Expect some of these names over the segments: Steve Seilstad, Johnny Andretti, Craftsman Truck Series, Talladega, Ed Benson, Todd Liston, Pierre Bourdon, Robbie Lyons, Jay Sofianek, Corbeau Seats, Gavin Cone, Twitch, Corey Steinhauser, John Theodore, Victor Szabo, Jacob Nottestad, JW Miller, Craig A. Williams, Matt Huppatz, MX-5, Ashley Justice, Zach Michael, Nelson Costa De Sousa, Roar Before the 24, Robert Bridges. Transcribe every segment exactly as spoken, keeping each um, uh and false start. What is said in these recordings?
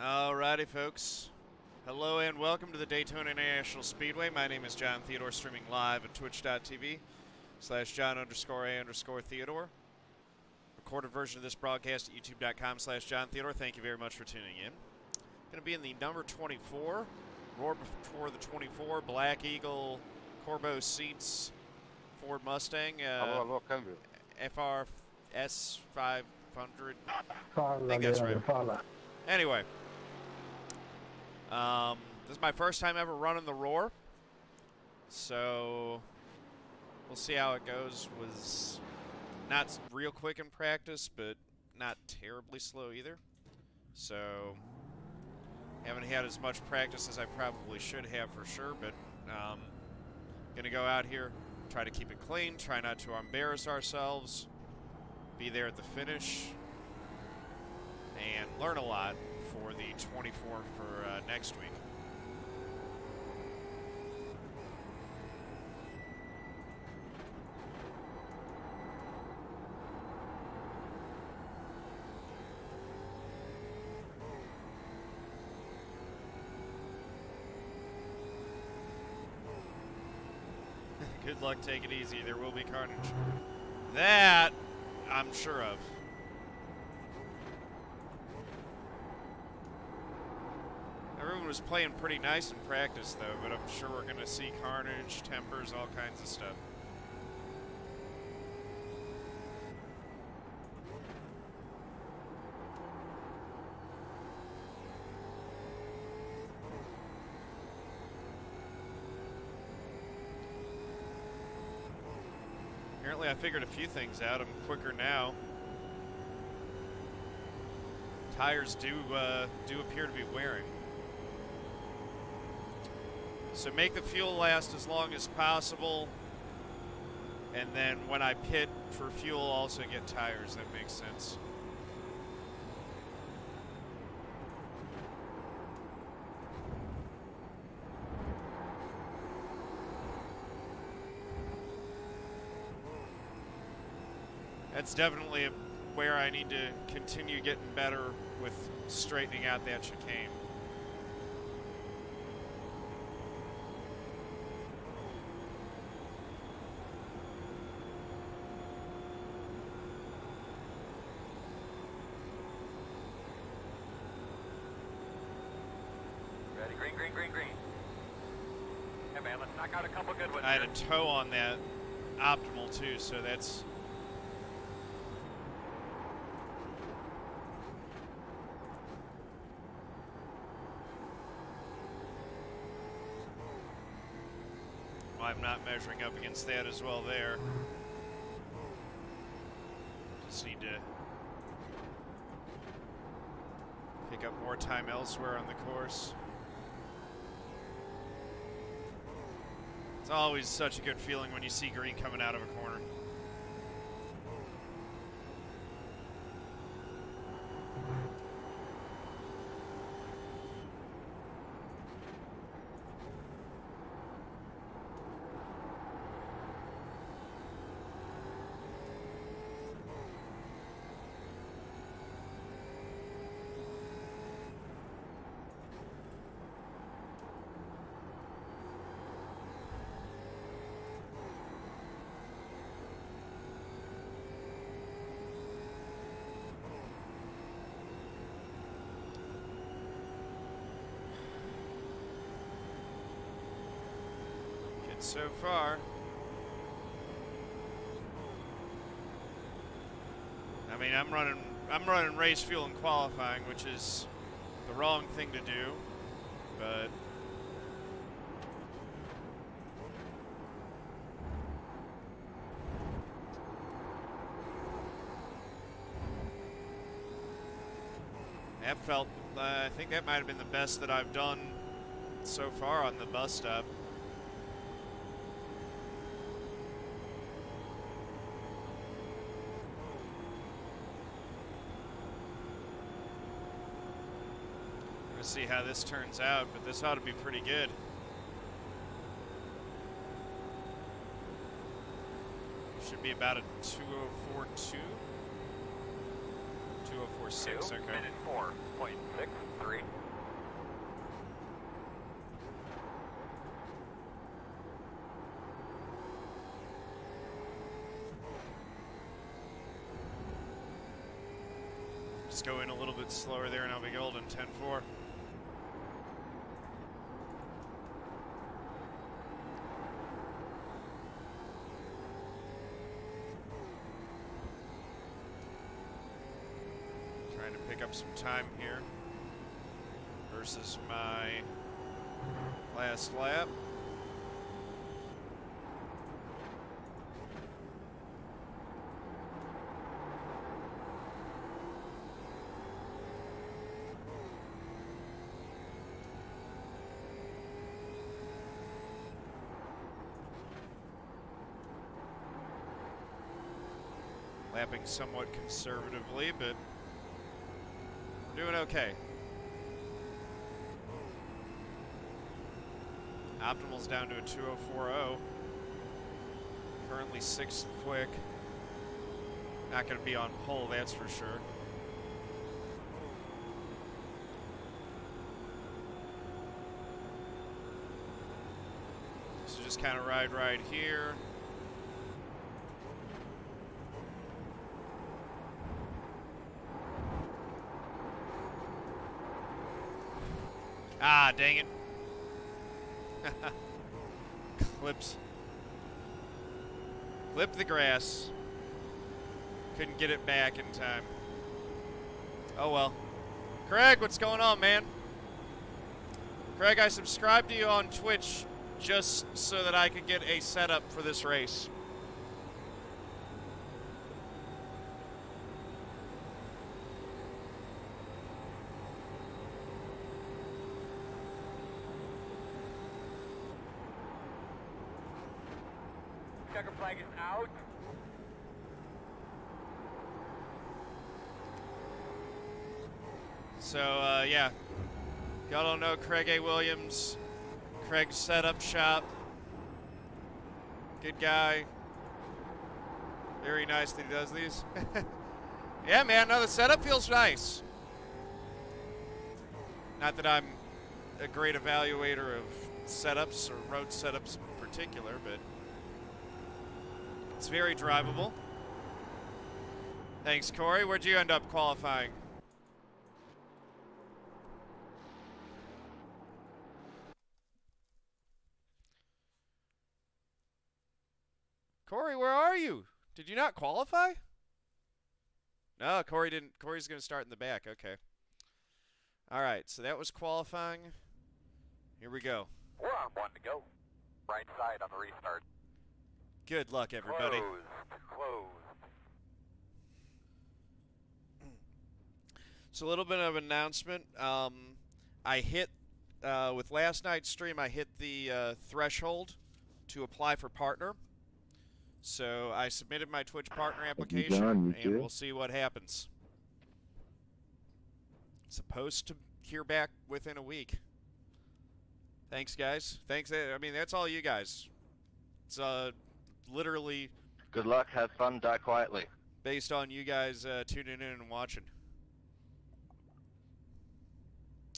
Alrighty, folks. Hello and welcome to the Daytona International Speedway. My name is John Theodore, streaming live at twitch.tv slash John underscore A underscore Theodore. Recorded version of this broadcast at youtube.com slash John Theodore. Thank you very much for tuning in. Going to be in the number twenty-four, Roar Before the twenty-four, Black Eagle, Corbeau Seats, Ford Mustang, uh, F R S five hundred. I think that's right. Anyway, um, this is my first time ever running the Roar, so we'll see how it goes. Was not real quick in practice, but not terribly slow either. So haven't had as much practice as I probably should have for sure, but um, gonna go out here, try to keep it clean, try not to embarrass ourselves, be there at the finish, and learn a lot for the twenty-four for uh, next week. Good luck, take it easy, there will be carnage. That I'm sure of. Everyone was playing pretty nice in practice, though, but I'm sure we're going to see carnage, tempers, all kinds of stuff. Apparently I figured a few things out. I'm quicker now. Tires do, uh, do appear to be wearing. So make the fuel last as long as possible, and then when I pit for fuel, also get tires. That makes sense. That's definitely where I need to continue getting better with straightening out that chicane. I had a toe on that optimal too, so that's well, I'm not measuring up against that as well there. Just need to pick up more time elsewhere on the course. It's always such a good feeling when you see green coming out of a corner. So far, I mean, I'm running, I'm running race fuel in qualifying, which is the wrong thing to do, but that felt, uh, I think that might have been the best that I've done so far on the bus stop. See how this turns out, but this ought to be pretty good. Should be about a two oh four two. two oh four six, okay. Minute four point six three. just go in a little bit slower there and I'll be golden. Ten four. Trying to pick up some time here versus my last lap. Lapping somewhat conservatively, but we're doing okay. Optimal's down to a two oh four oh. Currently sixth quick. Not going to be on pole, that's for sure. So just kind of ride right here. Ah, dang it. Clips. Clip the grass. Couldn't get it back in time. Oh well. Craig, what's going on, man? Craig, I subscribed to you on Twitch just so that I could get a setup for this race. Flag is out. So uh, yeah, y'all don't know Craig A. Williams, Craig's setup shop. Good guy. Very nice that he does these. Yeah, man. No, the setup feels nice. Not that I'm a great evaluator of setups or road setups in particular, but. It's very drivable. Thanks, Corey. Where'd you end up qualifying? Corey, where are you? Did you not qualify? No, Corey didn't. Corey's going to start in the back. Okay. All right, so that was qualifying. Here we go. We're on one to go. Right side on the restart. Good luck, everybody. Closed. Closed. So a little bit of an announcement. Um, I hit, uh, with last night's stream, I hit the uh, threshold to apply for partner. So I submitted my Twitch partner application, done, and we'll see what happens. Supposed to hear back within a week. Thanks, guys. Thanks. I mean, that's all you guys. It's uh. Literally, good luck, have fun, die quietly. Based on you guys uh, tuning in and watching.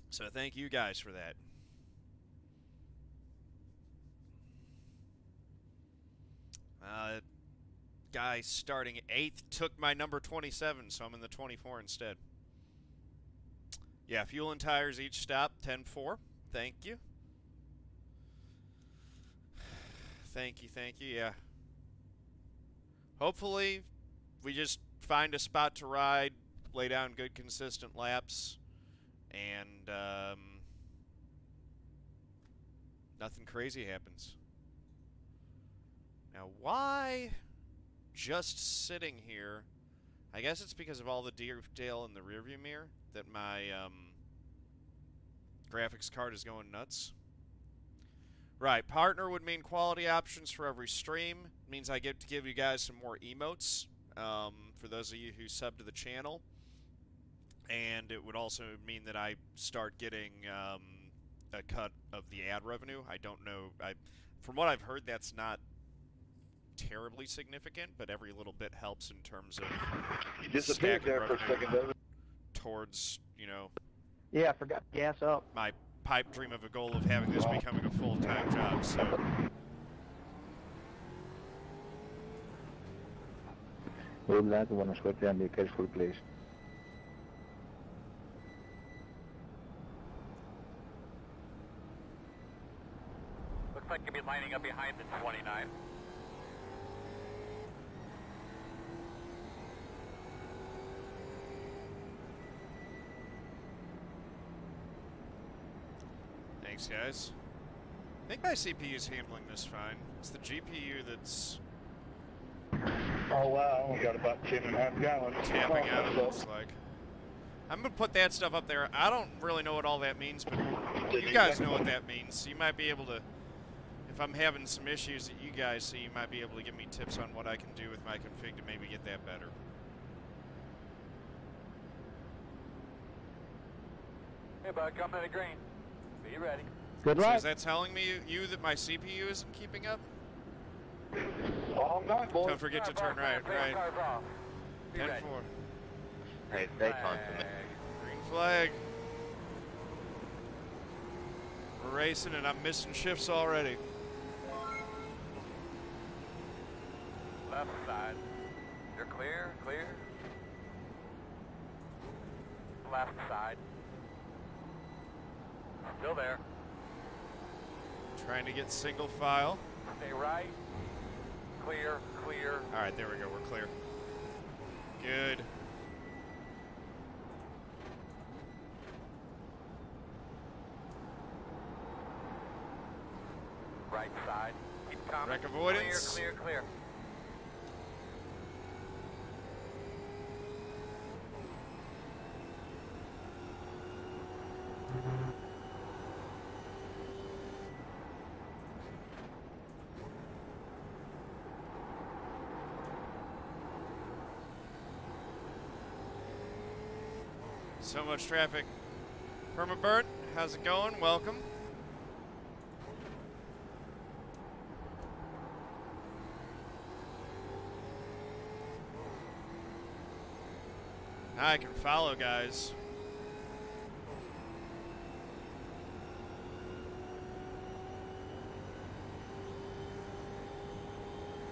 So thank you guys for that. Uh, guy starting eighth took my number twenty-seven, so I'm in the twenty-four instead. Yeah, fuel and tires each stop, ten four. Thank you. Thank you, thank you, yeah. Hopefully, we just find a spot to ride, lay down good, consistent laps, and um, nothing crazy happens. Now, why just sitting here? I guess it's because of all the detail in the rearview mirror that my um, graphics card is going nuts. Right, partner would mean quality options for every stream. It means I get to give you guys some more emotes um, for those of you who sub to the channel. And it would also mean that I start getting um, a cut of the ad revenue. I don't know. I, from what I've heard, that's not terribly significant, but every little bit helps in terms of disappeared there for a second, doesn't it? Towards, you know. Yeah, I forgot to gas up. My pipe dream of a goal of having this becoming a full-time job, so. We'll have to switch and be careful, please. looks like you'll be lining up behind the twenty-nine. Thanks, guys. I think my C P U is handling this fine. It's the G P U that's... Oh wow, I only got about ten and a half gallons. Tapping out of it, looks like. I'm going to put that stuff up there. I don't really know what all that means, but you guys know what that means. So you might be able to, if I'm having some issues that you guys see, you might be able to give me tips on what I can do with my config to maybe get that better. Hey, bud, come to the green. Be ready. Good luck. So is that telling me you, you that my C P U isn't keeping up? Well, I'm not, boy. Don't forget to turn right, right. ten four. Hey, stay constant. Green flag. We're racing and I'm missing shifts already. Left side. You're clear, clear. Left side. Still there. Trying to get single file. Stay right. Clear, clear. All right, there we go, we're clear. Good. Right side. Keep coming. Wreck avoidance. Clear, clear, clear. So much traffic. Permabert, how's it going? Welcome. Now I can follow, guys.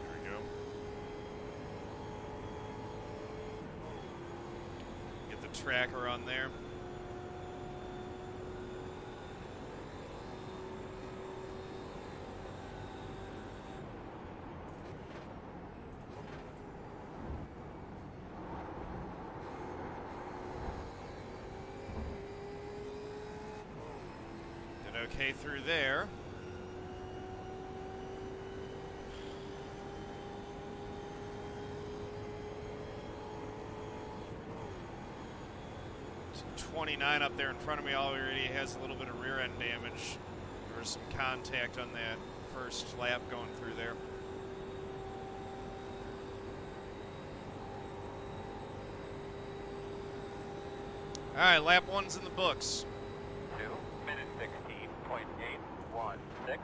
There we go. Get the tracker on there. Okay, through there. So twenty-nine up there in front of me already has a little bit of rear end damage. There was some contact on that first lap going through there. All right, lap one's in the books. Six.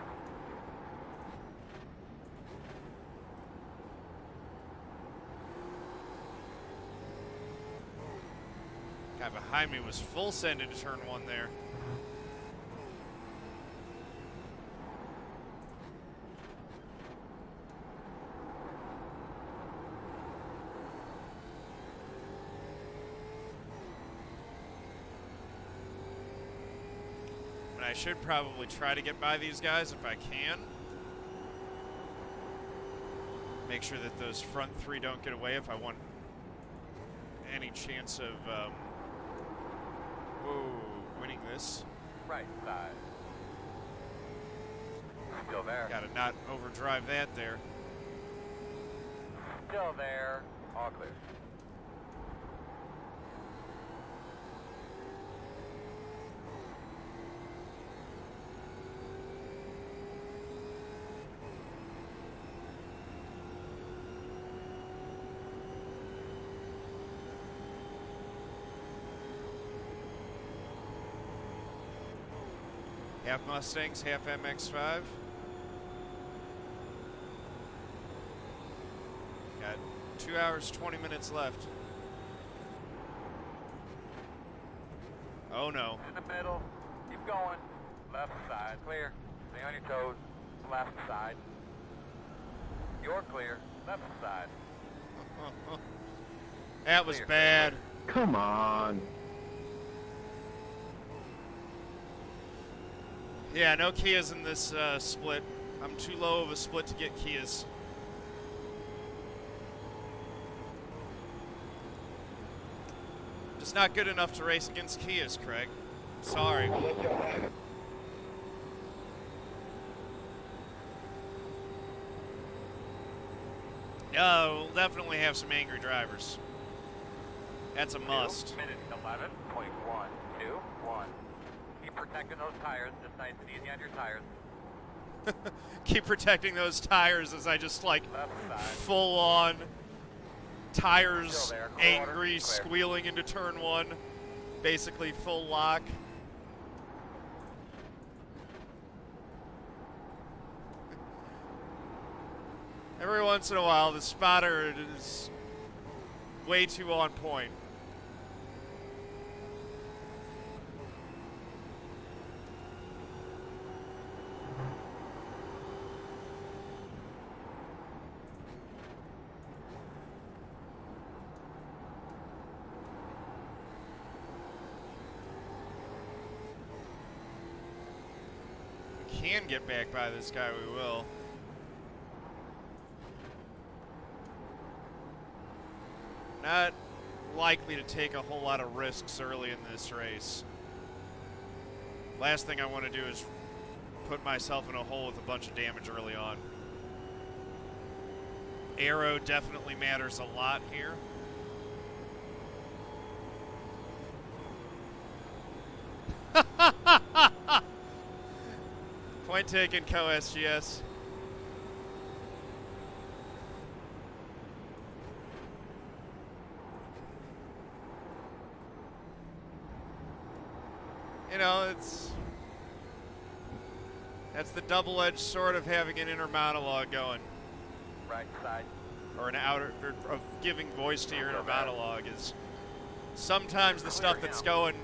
Guy behind me was full send into turn one there. I should probably try to get by these guys if I can. Make sure that those front three don't get away if I want any chance of um, whoa, winning this. Right side. Still there. Gotta not overdrive that there. Still there. All clear. Half Mustangs, half M X five. Got two hours, twenty minutes left. Oh no. In the middle, keep going. Left side, clear. Stay on your toes. Left side. You're clear. Left side. That was bad. Come on. Yeah, no Kias in this uh, split. I'm too low of a split to get Kias. Just not good enough to race against Kias, Craig. Sorry. Yeah, uh, we'll definitely have some angry drivers. That's a must. minute eleven point one two one. Keep protecting those tires. Just nice and easy on your tires. Keep protecting those tires as I just like full on tires angry squealing into turn one. Basically full lock. Every once in a while, the spotter is way too on point. We can get back by this guy, we will. Not likely to take a whole lot of risks early in this race. Last thing I want to do is put myself in a hole with a bunch of damage early on. Aero definitely matters a lot here. Point taken, Co S G S. You know, it's that's the double-edged sword of having an inner monologue going. Right side. Or an outer, or of giving voice to your inner monologue is sometimes the stuff that's going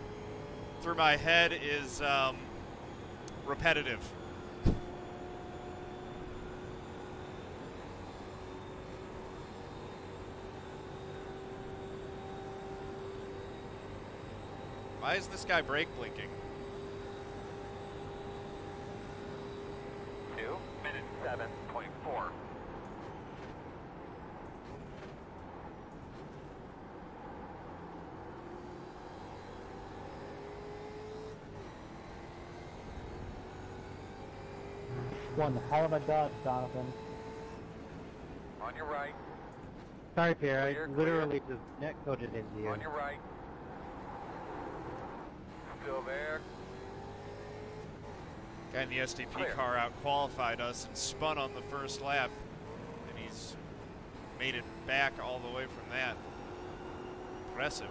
through my head is um, repetitive. Why is this guy brake blinking? two minute seven point four. One hell of a dodge, Donovan. On your right. Sorry, Pierre. I clear. Literally just neck coded into you. On your right. There. Guy in the S D P Clear. Car out qualified us and spun on the first lap, and he's made it back all the way from that. Impressive.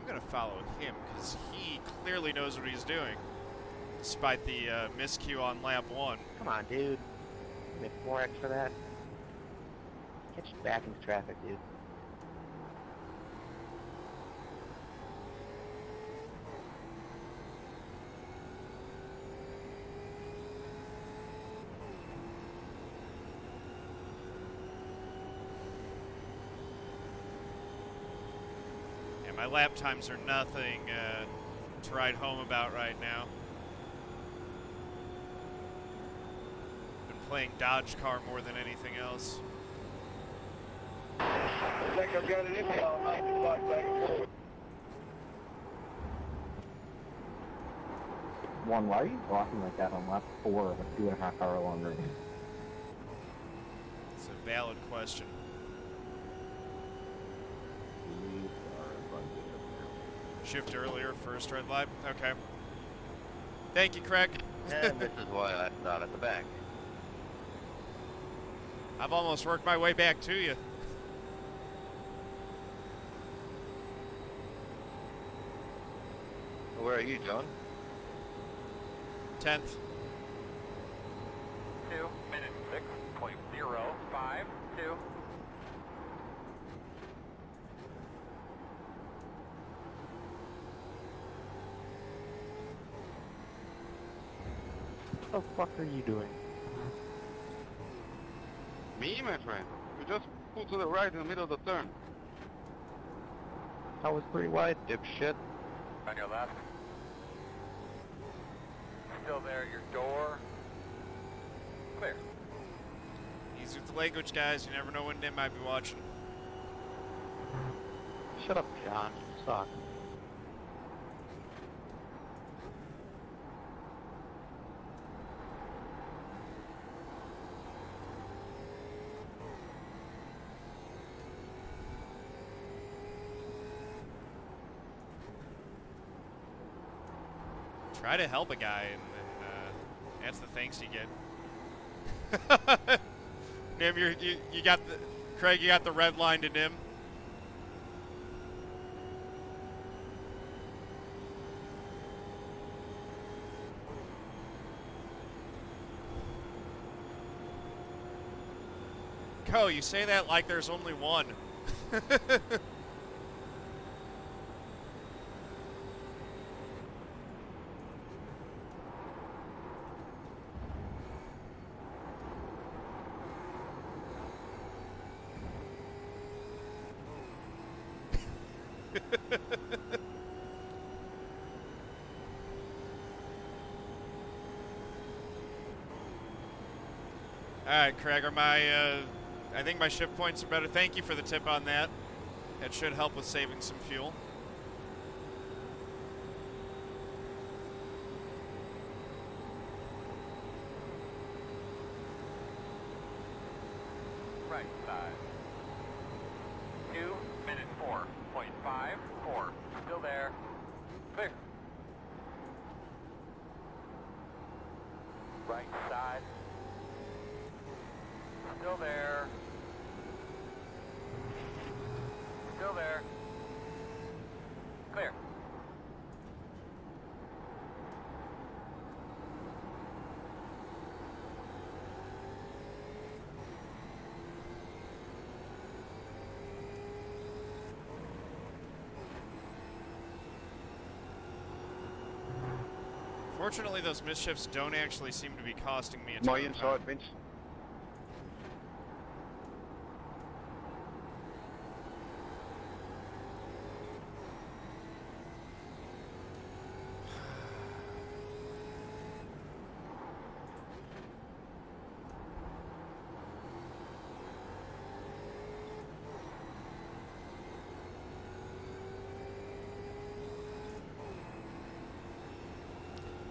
I'm gonna follow him because he clearly knows what he's doing, despite the uh, miscue on lap one. Come on, dude. Make four X for that. Catch back in traffic, dude. And yeah, my lap times are nothing uh, to ride home about right now. Been playing Dodge car more than anything else. I think I've got it in me all night to block back and forth. Juan, why are you blocking like that on lap four of a two and a half hour long race? It's a valid question. Shift earlier, first red light. Okay. Thank you, Craig. And this is why I'm not at the back. I've almost worked my way back to you. Where are you, John? tenth. two minute six point zero five two. What the fuck are you doing? Me, my friend? We just pulled to the right in the middle of the turn. That was pretty wide, dipshit. on your left. Still there at your door. Clear. Easy with the language, guys. You never know when they might be watching. Shut up, John. Suck. Try to help a guy, and, and uh, that's the thanks you get. Nim, you're, you you got the Craig. You got the red line to Nim. Co, you say that like there's only one. Alright, Craig, are my, uh, I think my shift points are better. Thank you for the tip on that. It should help with saving some fuel. Right side. Two, minute four, point five, four. Still there. Clear. Right side. Still there. Still there. Clear. Fortunately, those misshifts don't actually seem to be costing me a ton of time. Vince.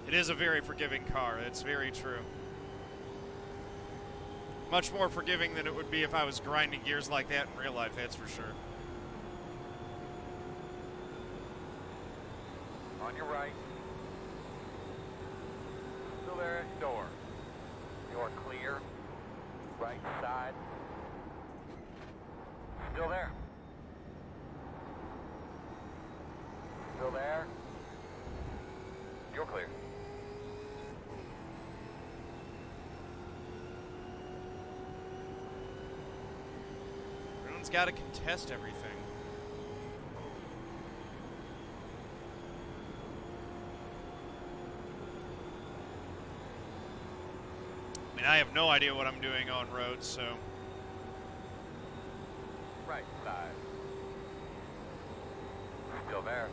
It is a very forgiving car, that's very true. Much more forgiving than it would be if I was grinding gears like that in real life, that's for sure. On your right. Still there at door. You're clear. Right side. Still there. Still there. You're clear. Got to contest everything. I mean, I have no idea what I'm doing on road, so. Right side. Still there.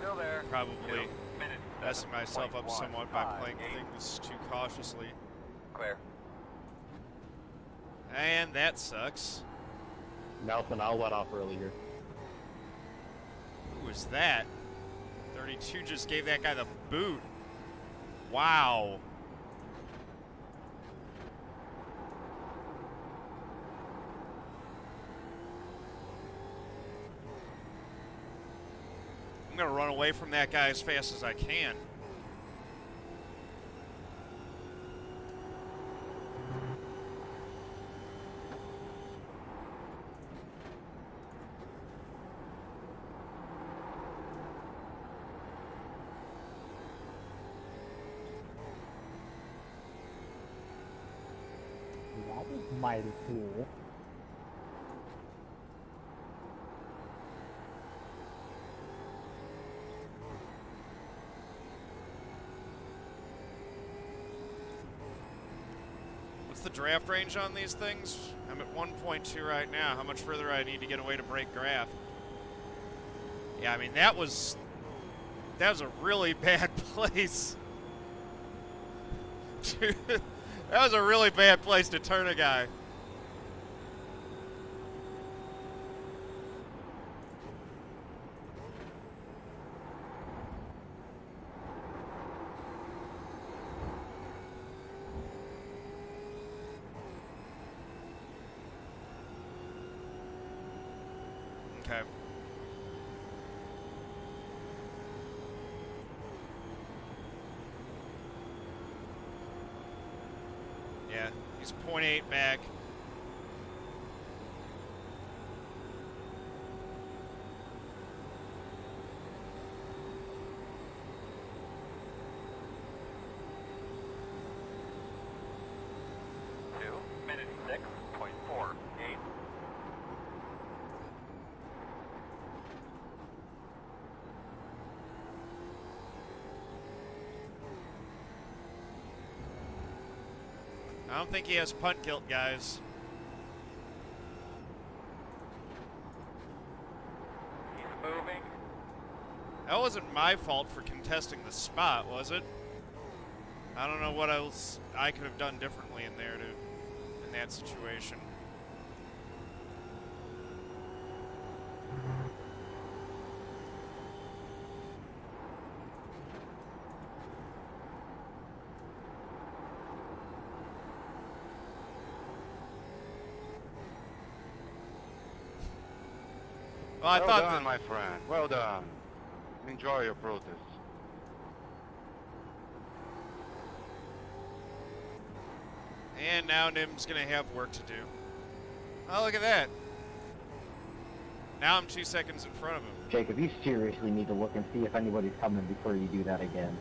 Still there. Probably messing myself up somewhat by playing things too cautiously. Clear. And that sucks. Nelson, I'll let off earlier. Who was that? thirty-two just gave that guy the boot. Wow. I'm going to run away from that guy as fast as I can. Mighty cool. What's the draft range on these things? I'm at one point two right now. How much further I need to get away to break draft? Yeah, I mean, that was, that was a really bad place. Dude, that was a really bad place to turn a guy. point eight back. I don't think he has punt guilt, guys. He's moving. That wasn't my fault for contesting the spot, was it? I don't know what else I could have done differently in there to, in that situation. Well, I well done, my friend. Well done. Enjoy your protest. And now Nim's going to have work to do. Oh, look at that. Now I'm two seconds in front of him. Jacob, you seriously need to look and see if anybody's coming before you do that again.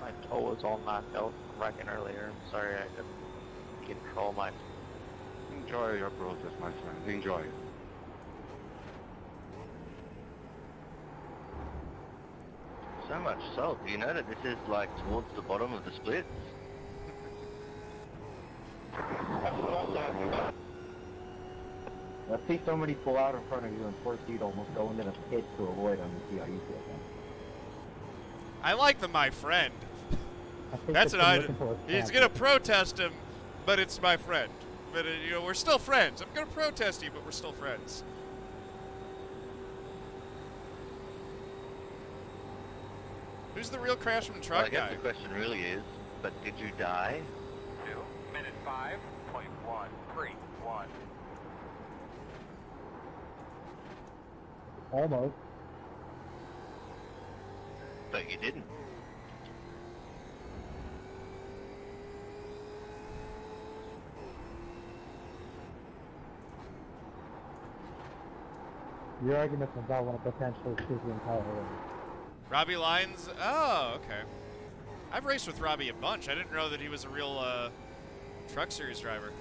My toe was all knocked out. Wrecking earlier. Sorry, I didn't control my. Enjoy your protest, my friend. Enjoy it. So much salt. Do you know that this is like towards the bottom of the splits? Let's see somebody pull out in front of you and force you to almost go into the pit to avoid them and see how you feel. I like the my friend. That's an item. He's gonna protest him, but it's my friend. But uh, you know, we're still friends. I'm gonna protest you, but we're still friends. Who's the real Craftsman Truck well, I guess guy? The question really is, but did you die? Two minute five point one three one. Almost. But you didn't. Your argument is I want to potentially choose the entire race. Robbie Lyons? Oh, okay. I've raced with Robbie a bunch. I didn't know that he was a real uh, truck series driver.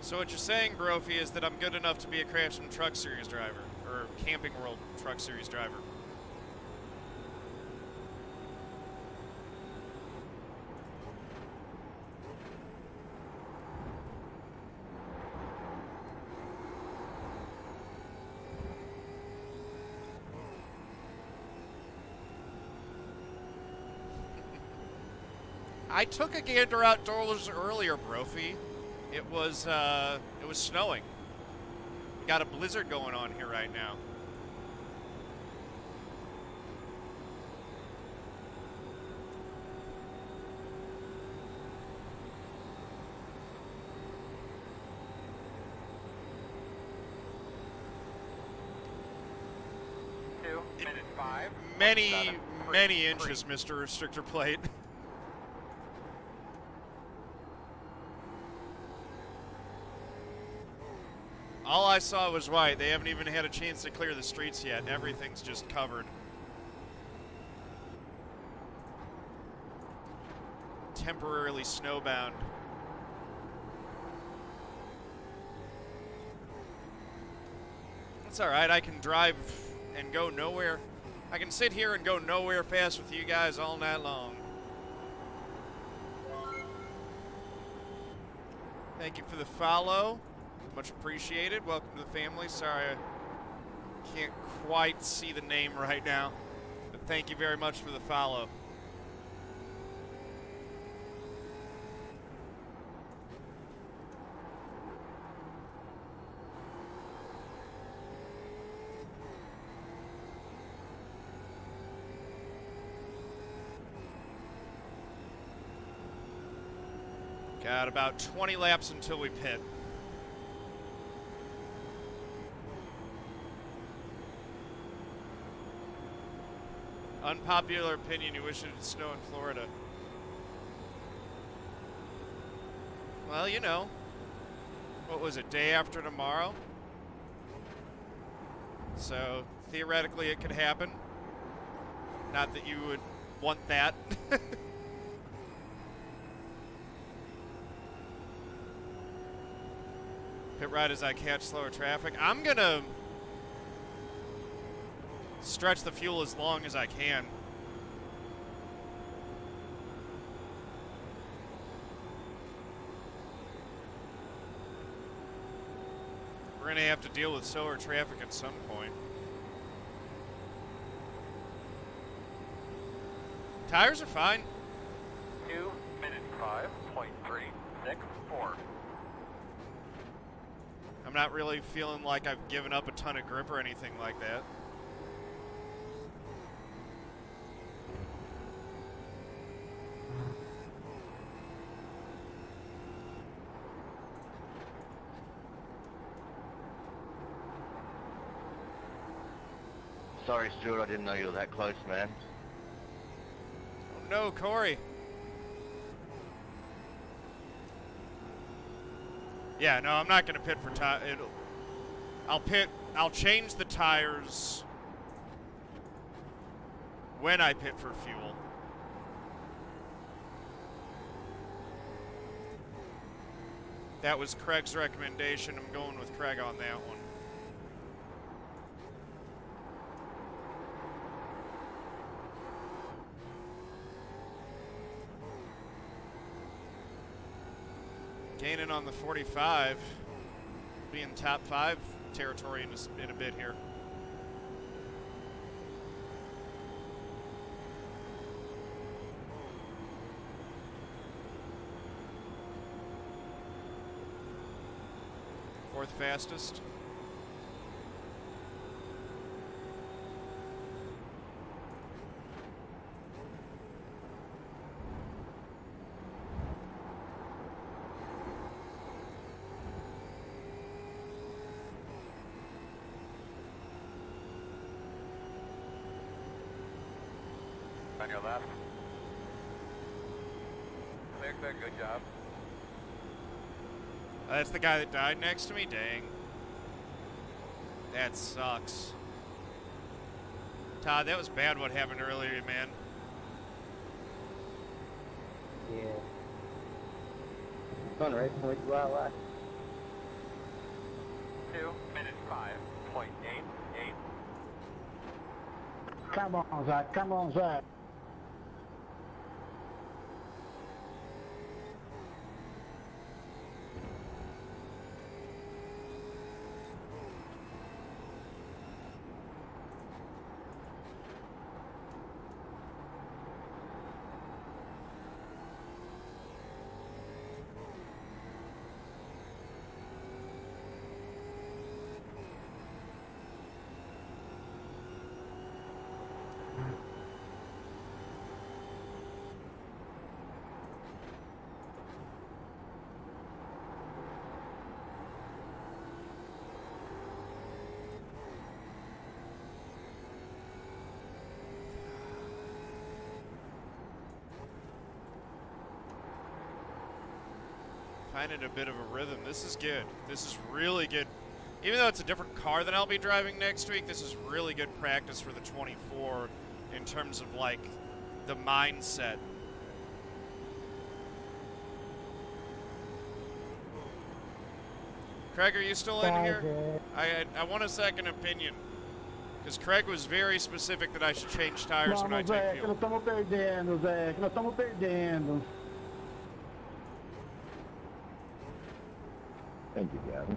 So what you're saying, Brophy, is that I'm good enough to be a Craftsman Truck Series driver, or Camping World Truck Series driver. I took a gander outdoors earlier, Brophy. It was, uh, it was snowing. We got a blizzard going on here right now. many, many inches, Mister Restrictor Plate. All I saw was white. They haven't even had a chance to clear the streets yet. Everything's just covered. Temporarily snowbound. That's all right. I can drive and go nowhere. I can sit here and go nowhere fast with you guys all night long. Thank you for the follow. Much appreciated. Welcome to the family. Sorry I can't quite see the name right now, but thank you very much for the follow. Got about twenty laps until we pit. Unpopular opinion, you wish it would snow in Florida. Well, you know, what was it, day after tomorrow? So theoretically it could happen. Not that you would want that. Pit right as I catch slower traffic. I'm gonna stretch the fuel as long as I can. We're gonna have to deal with slower traffic at some point. Tires are fine. Two minute five point three six four. I'm not really feeling like I've given up a ton of grip or anything like that. Sorry, Stuart, I didn't know you were that close, man. Oh, no, Corey. Yeah, no, I'm not going to pit for tire. I'll pit. I'll change the tires when I pit for fuel. That was Craig's recommendation. I'm going with Craig on that one. Gaining on the forty-five, be in top five territory in a, in a bit here. Fourth fastest. Your left. Clear, clear, good job. Uh, that's the guy that died next to me? Dang. That sucks. Todd, that was bad what happened earlier, man. Yeah. Fun, right? Point you out last. Two minutes five point eight eight. Come on, Zach. Come on, Zach. kind of in a bit of a rhythm. This is good. This is really good. Even though it's a different car than I'll be driving next week, this is really good practice for the twenty-four in terms of, like, the mindset. Craig, are you still in here? I, I want a second opinion, because Craig was very specific that I should change tires when I take fuel. Nós estamos perdendo, Zé. Nós estamos perdendo. Thank you, Gavin.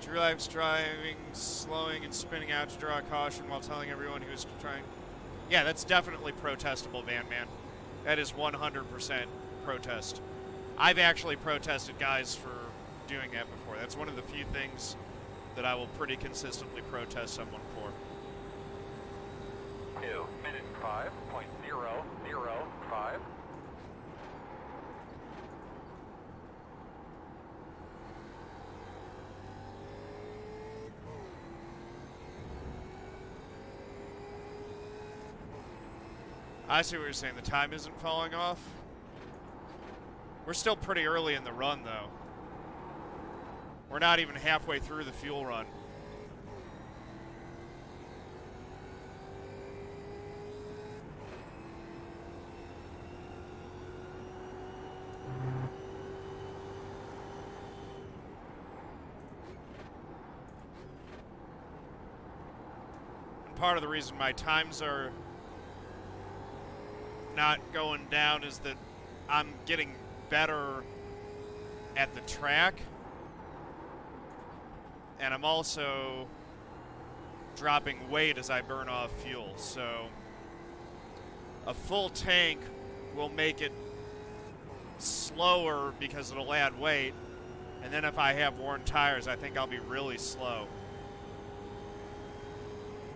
True Life's driving, slowing, and spinning out to draw caution while telling everyone he was trying. Yeah, that's definitely protestable, Van Man. That is one hundred percent protest. I've actually protested guys for doing that before. That's one of the few things that I will pretty consistently protest someone for. Two minute five point zero zero five. I see what you're saying. The time isn't falling off. We're still pretty early in the run, though. We're not even halfway through the fuel run. And part of the reason my times are not going down is that I'm getting better at the track, and I'm also dropping weight as I burn off fuel. So a full tank will make it slower because it'll add weight, and then if I have worn tires, I think I'll be really slow,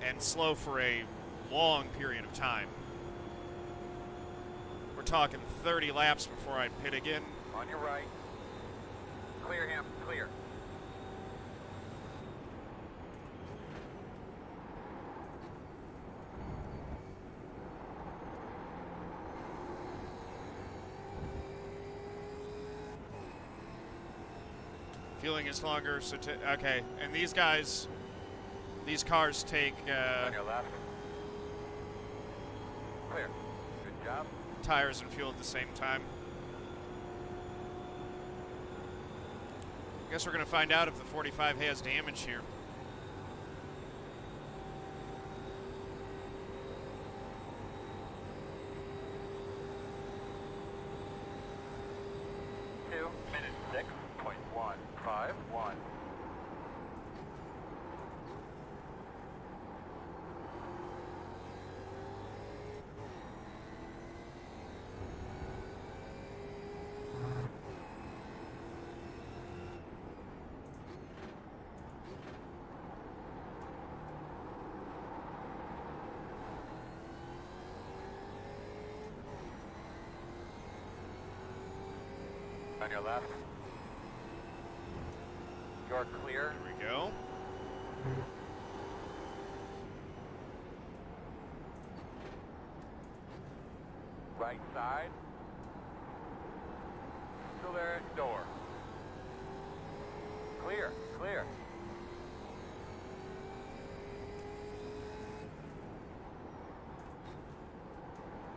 and slow for a long period of time. Talking thirty laps before I pit again. On your right. Clear him, clear. Fueling is longer, so t okay. And these guys, these cars take. Uh, On your left. Clear. Good job. Tires and fuel at the same time. I guess we're going to find out if the forty-five has damage here. On your left. You're clear. Here we go. Right side. Still there at door. Clear, clear.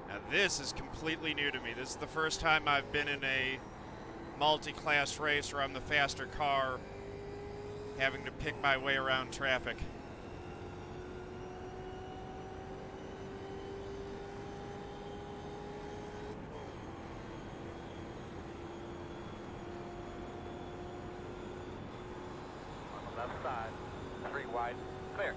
Now this is completely new to me. This is the first time I've been in a multi-class race where I'm the faster car having to pick my way around traffic. On the left side, three wide, clear.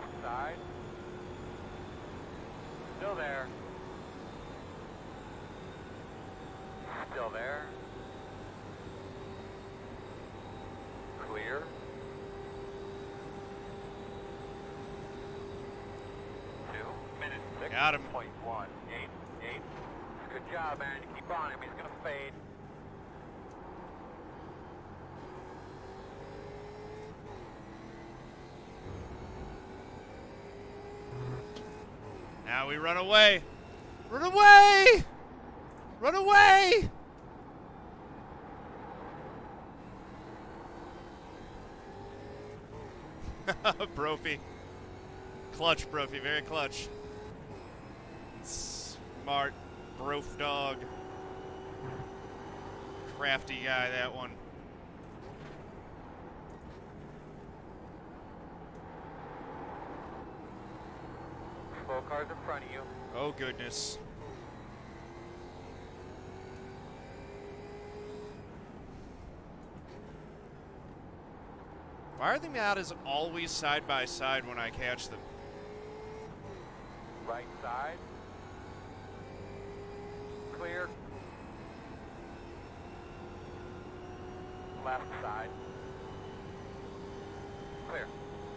left side. Still there. Still there. Clear. two minutes six. Got him. Point one, eight, eight. Good job, man. You keep on him. He's going to fade. Now we run away. Run away! Run away! Brophy. Clutch, Brophy. Very clutch. Smart brof dog. Crafty guy, that one. Four cars in front of you. Oh, goodness. Why are the Miatas always side by side when I catch them? Right side. Clear. Left side. Clear.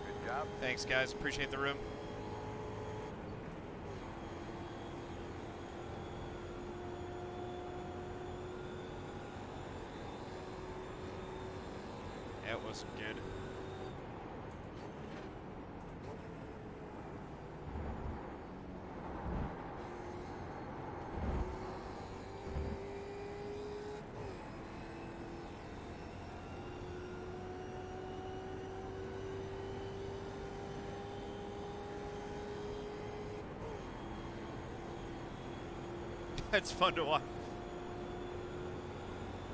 Good job. Thanks, guys. Appreciate the room. That wasn't good. That's fun to watch.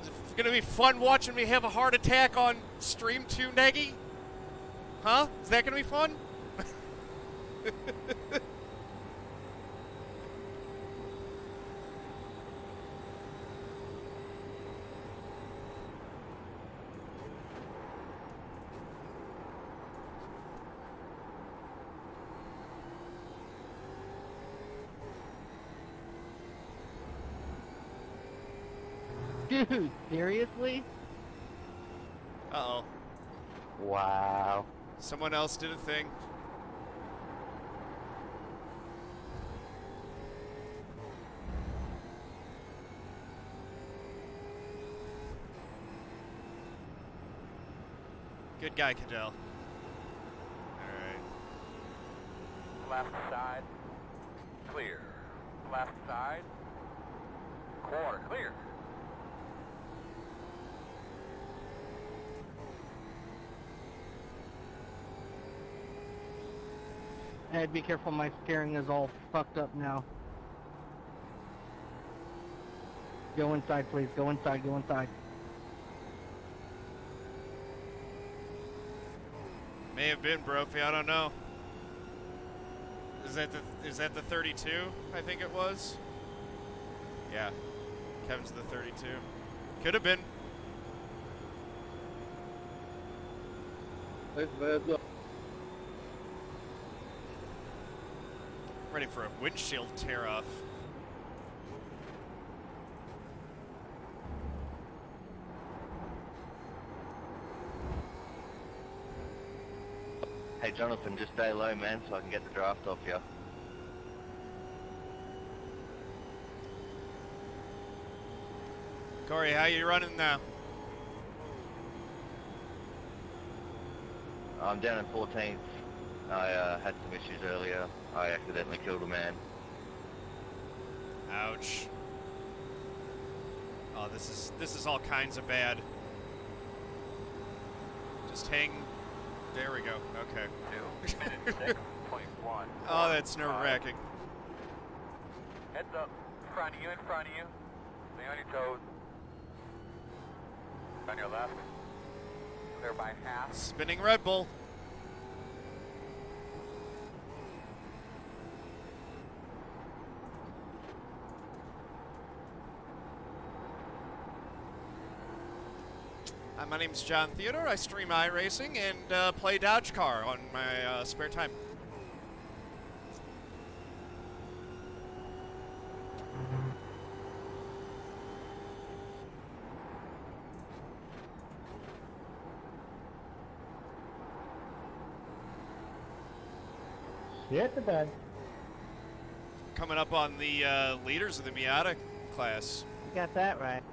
It's gonna be fun watching me have a heart attack on stream two, Nagy. Huh? Is that gonna be fun? Dude, seriously? Uh-oh. Wow. Someone else did a thing. Good guy, Cadell. All right. Left side. Clear. Left side. Corner. Clear. I'd be careful, my steering is all fucked up now. Go inside, please. Go inside, go inside. May have been Brophy, I don't know. Is that the is that the thirty-two? I think it was. Yeah. Kevin's the thirty-two. Could have been. That's bad luck. Ready for a windshield tear off. Hey Jonathan, just stay low, man, so I can get the draft off you. Corey, how you running now? I'm down in fourteenth. I uh, had some issues earlier. I accidentally killed a man. Ouch. Oh, this is this is all kinds of bad. Just hang. There we go. Okay. two minutes six point one. Oh, that's nerve-wracking. Heads up. In front of you. In front of you. Stay on your toes. On your left. Clear by half. Spinning Red Bull. My name's John Theodore. I stream iRacing and uh, play Dodge Car on my uh, spare time. Yes, it does. Coming up on the uh, leaders of the Miata class. You got that right.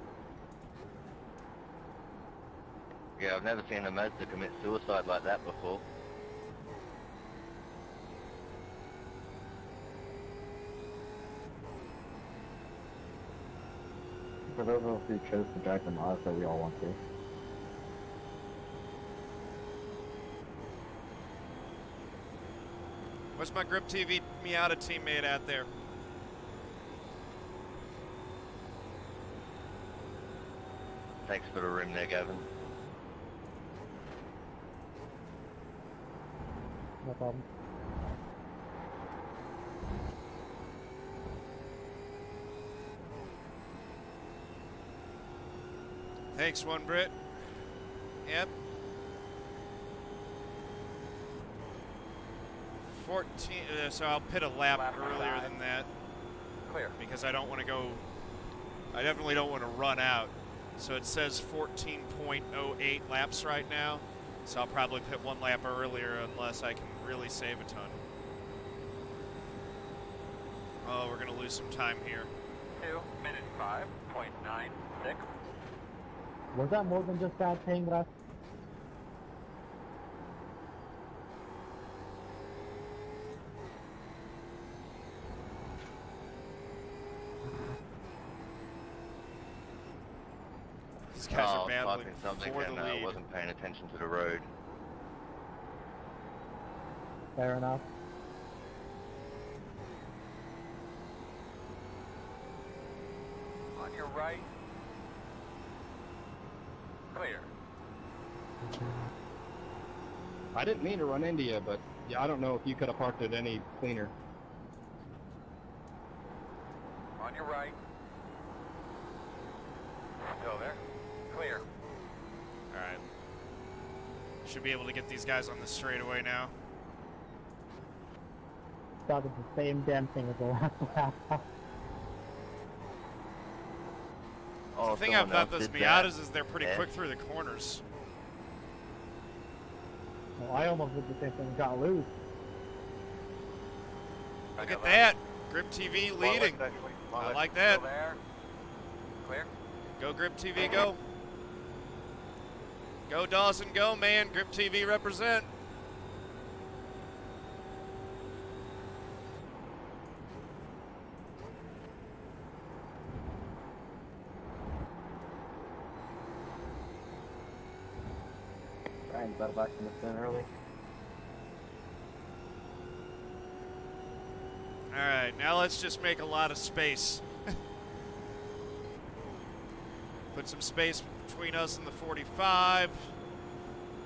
Yeah, I've never seen a Mazda commit suicide like that before. For those of us who chose to drive the Mazda, we all want to. Where's my Grip T V Miata teammate out there? Thanks for the room there, Gavin. No problem. Thanks, one Brit. Yep. fourteen, uh, so I'll pit a lap, lap earlier than that. Clear. Because I don't want to go, I definitely don't want to run out. So it says fourteen point oh eight laps right now. So I'll probably pit one lap earlier unless I can really save a ton. Oh, we're going to lose some time here. two minute five point nine six. Was that more than just bad paying last? These guys oh, are battling something for the lead. I wasn't paying attention to the road. Fair enough. On your right. Clear. I didn't mean to run into you, but yeah, I don't know if you could have parked it any cleaner. On your right. Still there. Clear. All right. Should be able to get these guys on the straightaway now. That was the same damn thing as the last lap. The thing about those Miatas is they're pretty quick through the corners. Well, I almost did the same thing and got loose. Look at that. Grip T V leading. I like that. Clear. Go Grip T V, go. Go Dawson, go man. Grip T V represent. Back in the fin early. All right, now let's just make a lot of space. Put some space between us and the forty-five.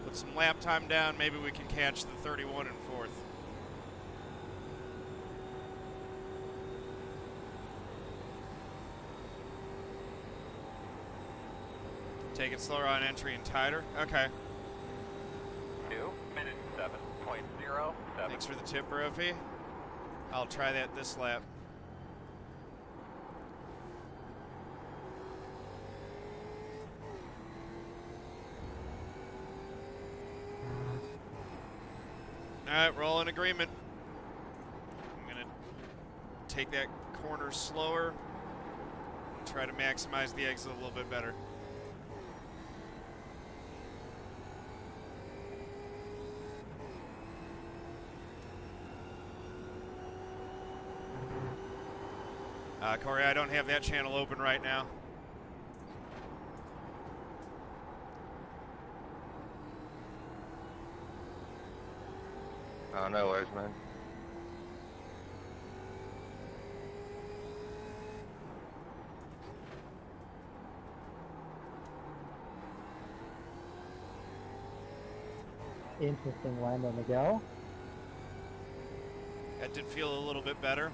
Put some lap time down. Maybe we can catch the thirty-one and fourth. Take it slower on entry and tighter. Okay. two minute seven point oh seven. Thanks for the tip, Rofi. I'll try that this lap. All right, roll in agreement. I'm going to take that corner slower and try to maximize the exit a little bit better. Uh, Corey, I don't have that channel open right now. Oh, no worries, man. Interesting line on the go. That did feel a little bit better.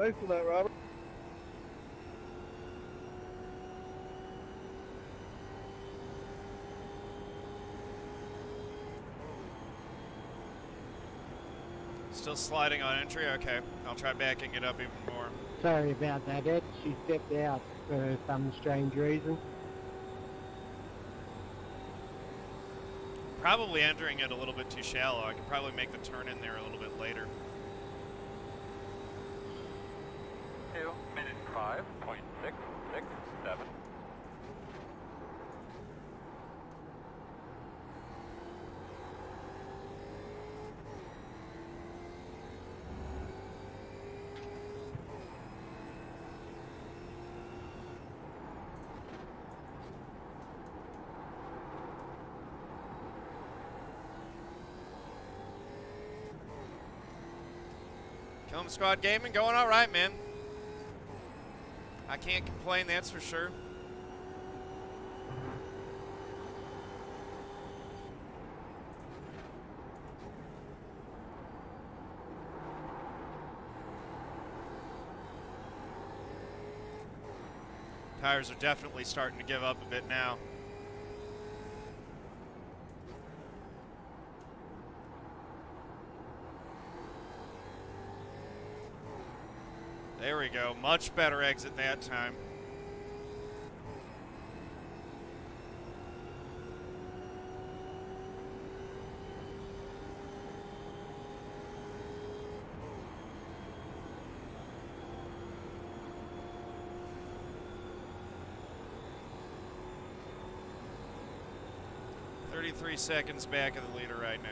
Thanks for that, Robert. Still sliding on entry? Okay. I'll try backing it up even more. Sorry about that, Ed. She stepped out for some strange reason. Probably entering it a little bit too shallow. I could probably make the turn in there a little bit later. two minute five point six six seven. Squad gaming going all right, man. I can't complain, that's for sure. Tires are definitely starting to give up a bit now. There we go, much better exit that time. thirty-three seconds back of the leader right now.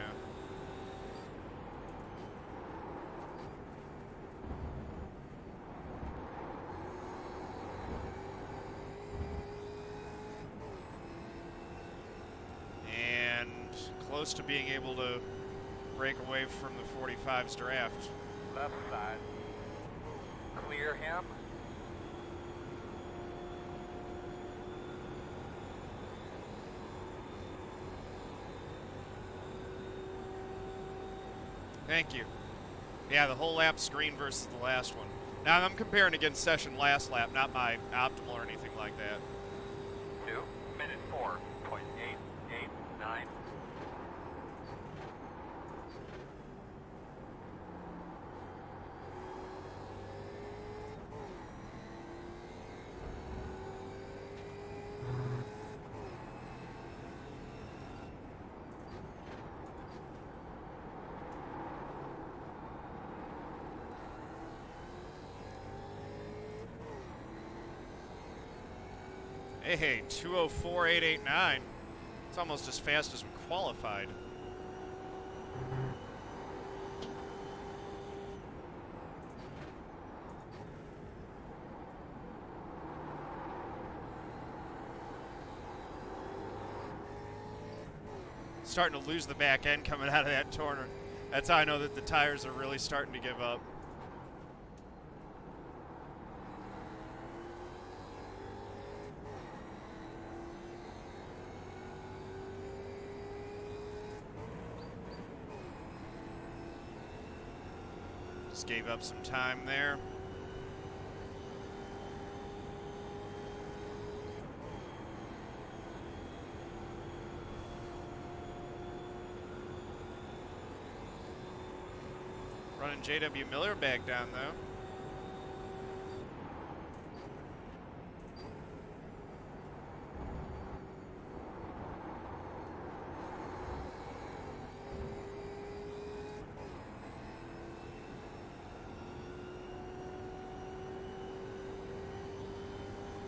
To being able to break away from the forty-five's draft. Left side. Clear him. Thank you. Yeah, the whole lap screen versus the last one. Now I'm comparing against session last lap, not my optimal or anything like that. two minute four point eight eight nine. Hey, two oh four point eight eight nine. It's almost as fast as we qualified. Starting to lose the back end coming out of that corner. That's how I know that the tires are really starting to give up. Gave up some time there. Running J W Miller back down though.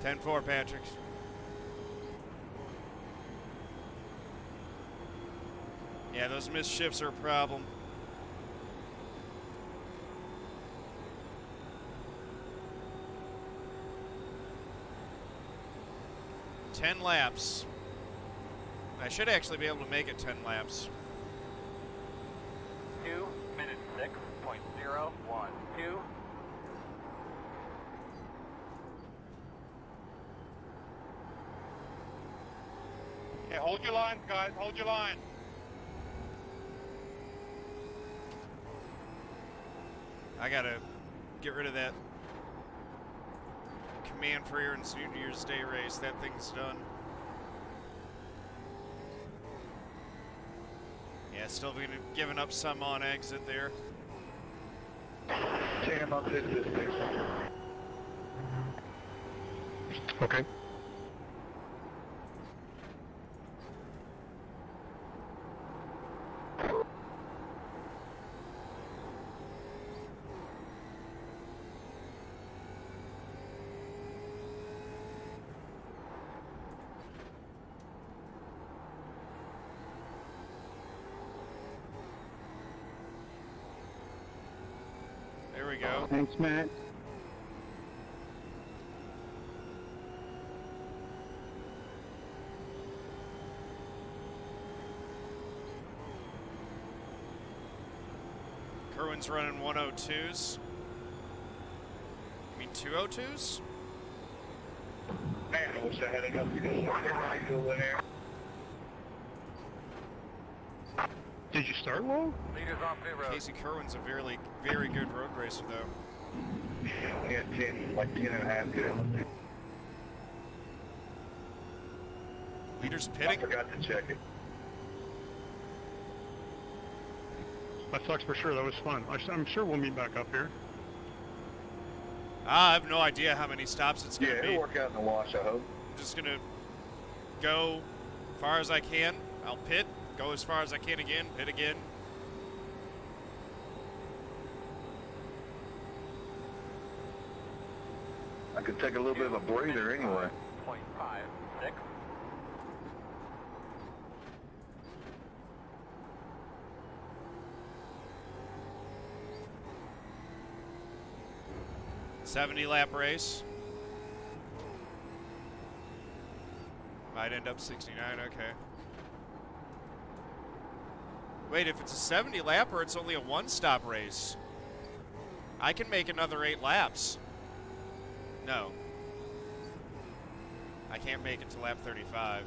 ten four, Patrick. Yeah, those missed shifts are a problem. ten laps. I should actually be able to make it ten laps. two minute six point zero one two. Hold your lines, guys. Hold your line. I gotta get rid of that man for Aaron's New Year's Day race. That thing's done. Yeah, still been giving up some on exit there. Sam, I'll take this next. Okay. Thanks, Matt. Kerwin's running one oh twos. You mean two oh twos? Man, I wish I had enough to go right there. Did you start low? Casey Kerwin's a very, very good road racer, though. Yeah, ten, like ten and a half good. Leader's pitting? I forgot to check it. That sucks for sure. That was fun. I'm sure we'll meet back up here. I have no idea how many stops it's going to yeah, be. Yeah, it'll work out in the wash, I hope. I'm just going to go as far as I can. I'll pit, go as far as I can again, pit again. I could take a little bit of a breather anyway. point five six. seventy lap race. Might end up sixty-nine, okay. Wait, if it's a seventy lap or it's only a one stop race, I can make another eight laps. No, I can't make it to lap thirty-five.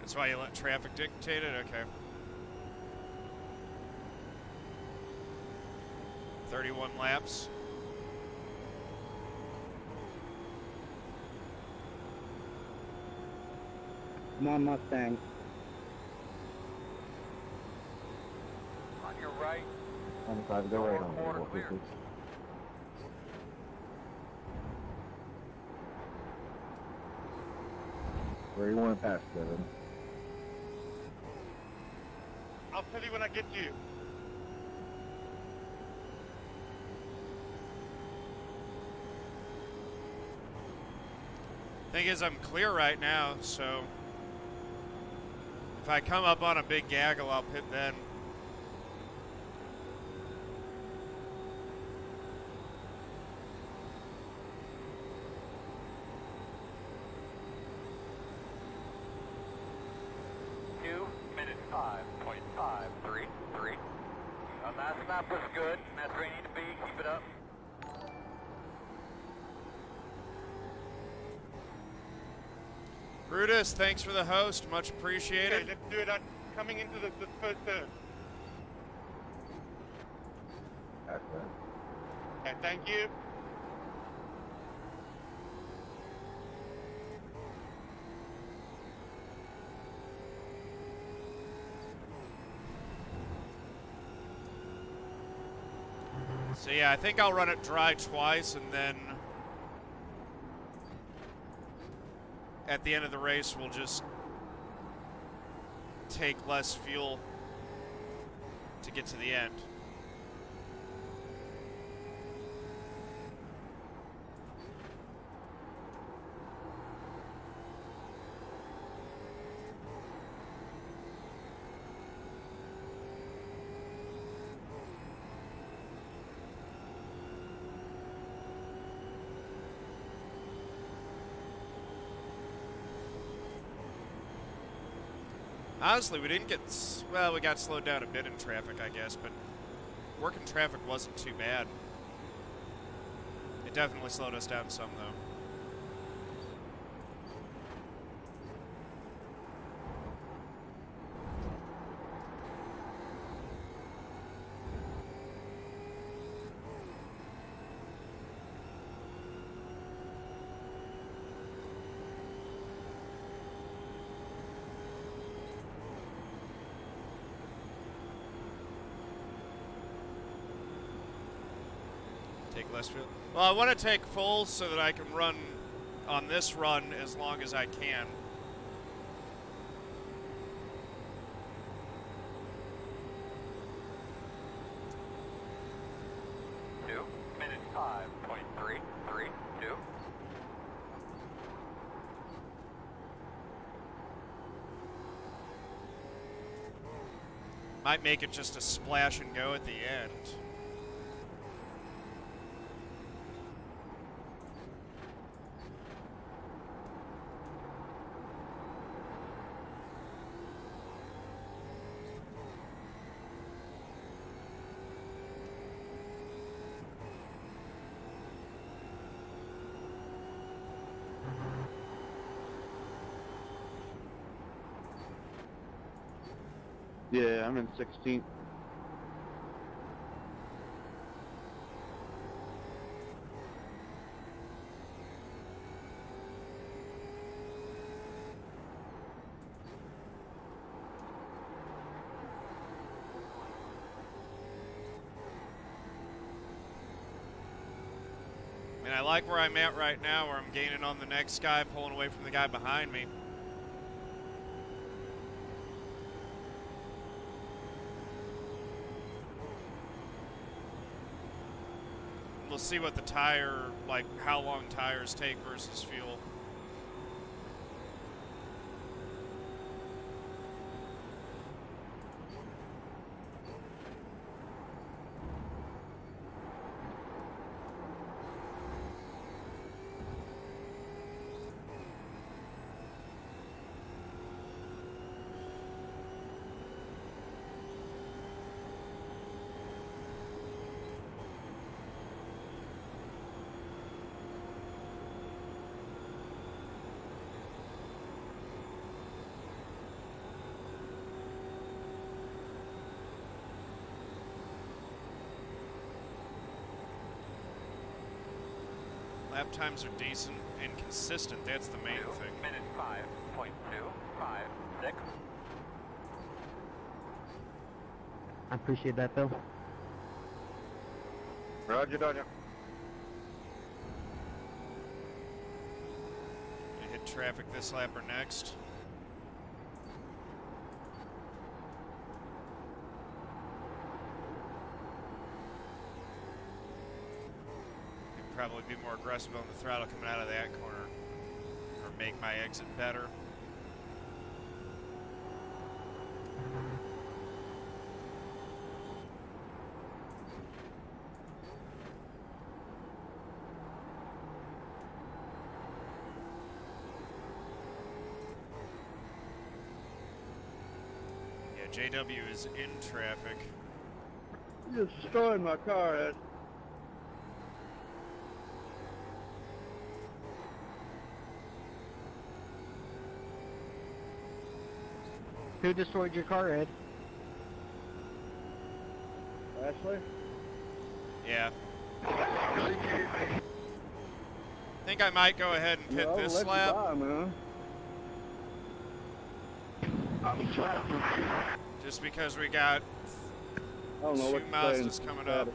That's why you let traffic dictate it? Okay. thirty-one laps. Come on, Mustang. On your right. twenty-five, go right on. Order clear. Where you want to pass, Kevin? I'll tell you when I get you. Thing is, I'm clear right now, so if I come up on a big gaggle, I'll pit then. Thanks for the host, much appreciated. Okay, let's do it on coming into the, the first turn. Okay, thank you. So yeah, I think I'll run it dry twice and then at the end of the race, we'll just take less fuel to get to the end. Honestly, we didn't get, well, we got slowed down a bit in traffic, I guess, but working traffic wasn't too bad. It definitely slowed us down some, though. Well, I want to take full so that I can run on this run as long as I can. two minutes five point three three two. Might make it just a splash and go at the end. Yeah, I'm in sixteenth. And I like where I'm at right now, where I'm gaining on the next guy, pulling away from the guy behind me. We'll see what the tire, like how long tires take versus fuel. Lap times are decent and consistent. That's the main thing. minute five point two five six. I appreciate that, Bill. Roger, Daniel. Gonna hit traffic this lap or next. Probably be more aggressive on the throttle coming out of that corner, or make my exit better. Yeah, J W is in traffic. You're destroying my car, Ed. Who destroyed your car, Ed? Ashley? Yeah. I think I might go ahead and pit this lap. Just because we got two Mazdas coming up.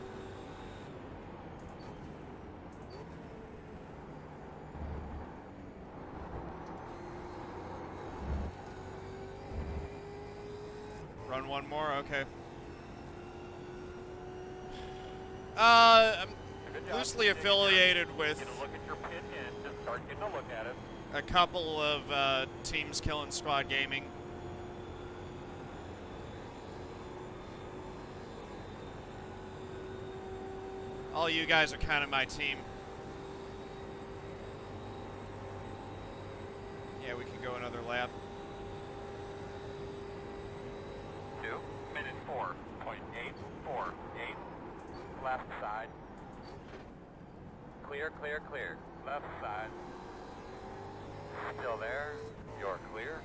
Run one more, okay. Uh, I'm loosely affiliated with a couple of uh, teams killing Squad Gaming. All you guys are kind of my team. Yeah, we can go another lap. four, eight, left side. Clear, clear, clear, left side. Still there, you're clear.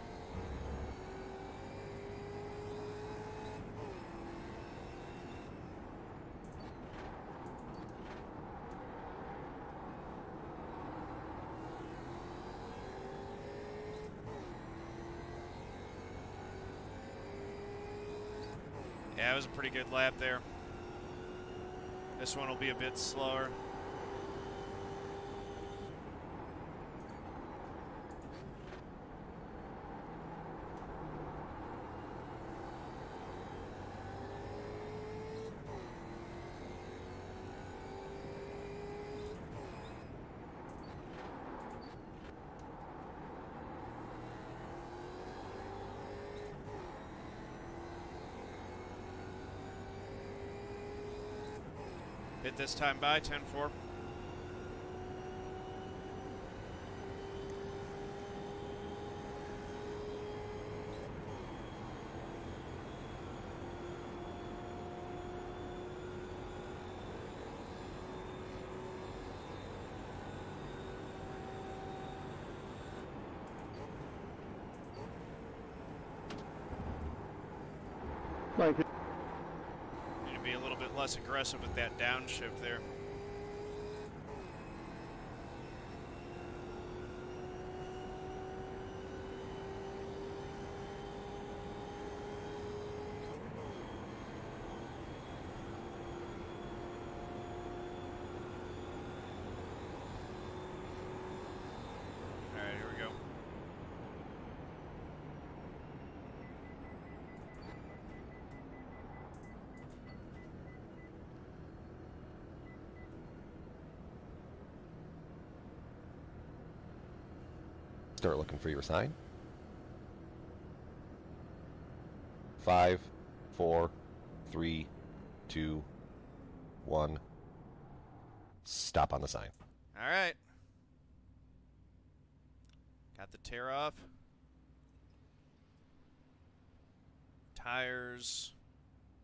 Yeah, it was a pretty good lap there. This one will be a bit slower. Hit this time by ten four. Less aggressive with that downshift there. Start looking for your sign. Five, four, three, two, one. Stop on the sign. All right. Got the tear off. Tires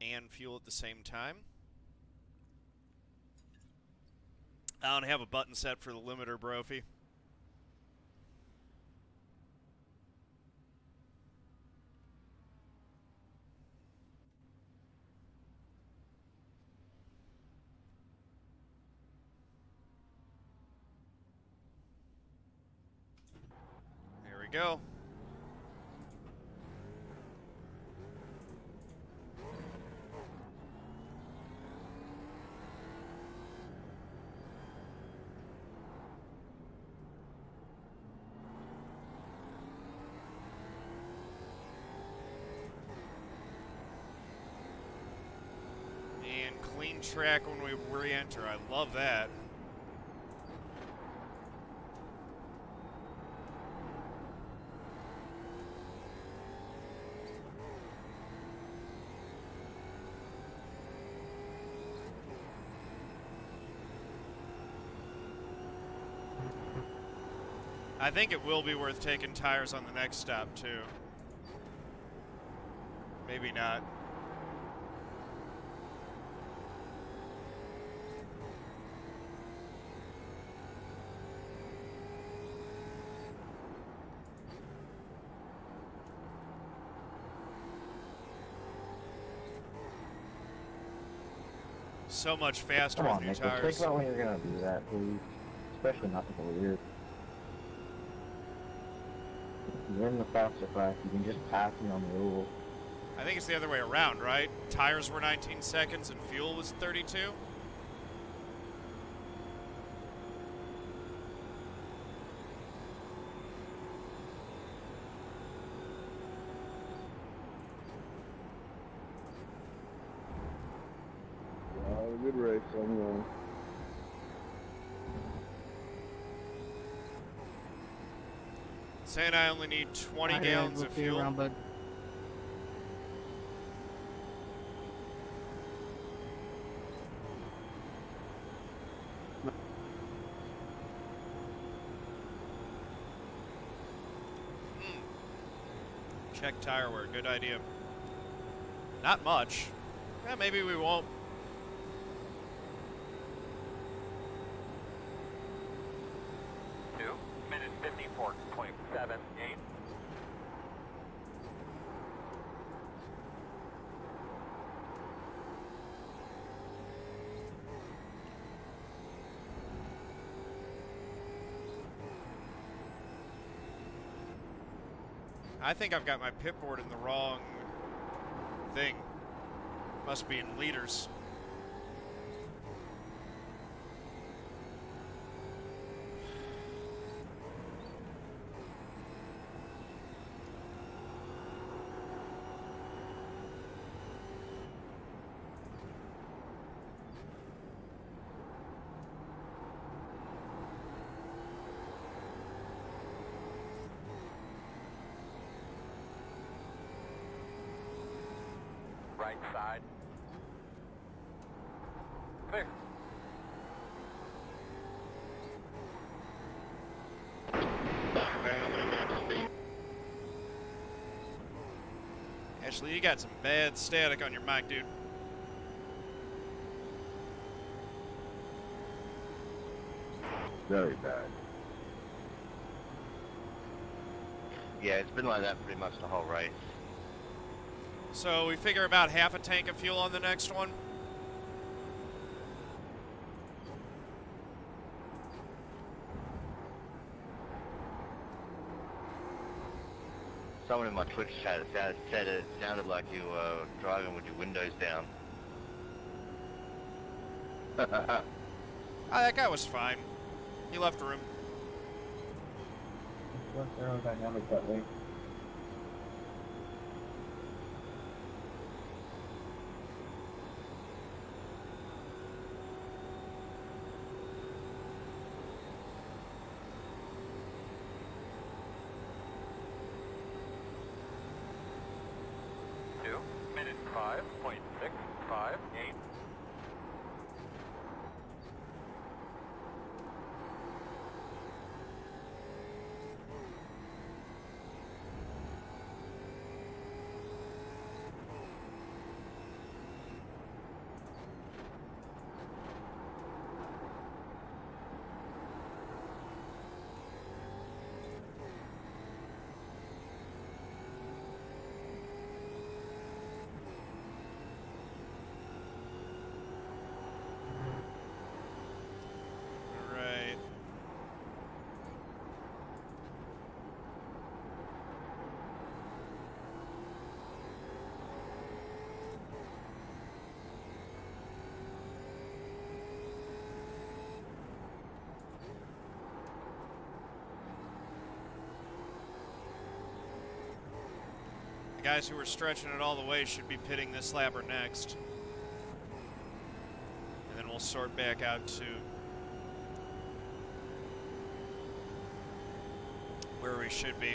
and fuel at the same time. I don't have a button set for the limiter, Brophy. Go. And clean track when we re-enter. I love that. I think it will be worth taking tires on the next stop, too. Maybe not. So much faster with new tires. Come on, Nick, think about when you're going to do that, please. Especially not the whole year. You're in the faster class. You can just pass me on the oval. I think it's the other way around, right? Tires were nineteen seconds and fuel was thirty-two. Wow, good race. I'm going. Saying I only need twenty right, gallons of fuel. Around, bud. Mm. Check tire wear. Good idea. Not much. Yeah, maybe we won't. two minute fifty-four point seven eight. I think I've got my pit board in the wrong thing. Must be in liters. Ashley, you got some bad static on your mic, dude. Very bad. Yeah, it's been like that pretty much the whole race. So we figure about half a tank of fuel on the next one. Someone in my Twitch chat said it sounded like you were driving with your windows down. Ah, oh, that guy was fine. He left room. Left aerodynamic that way. The guys who were stretching it all the way should be pitting this lap or next. And then we'll sort back out to where we should be.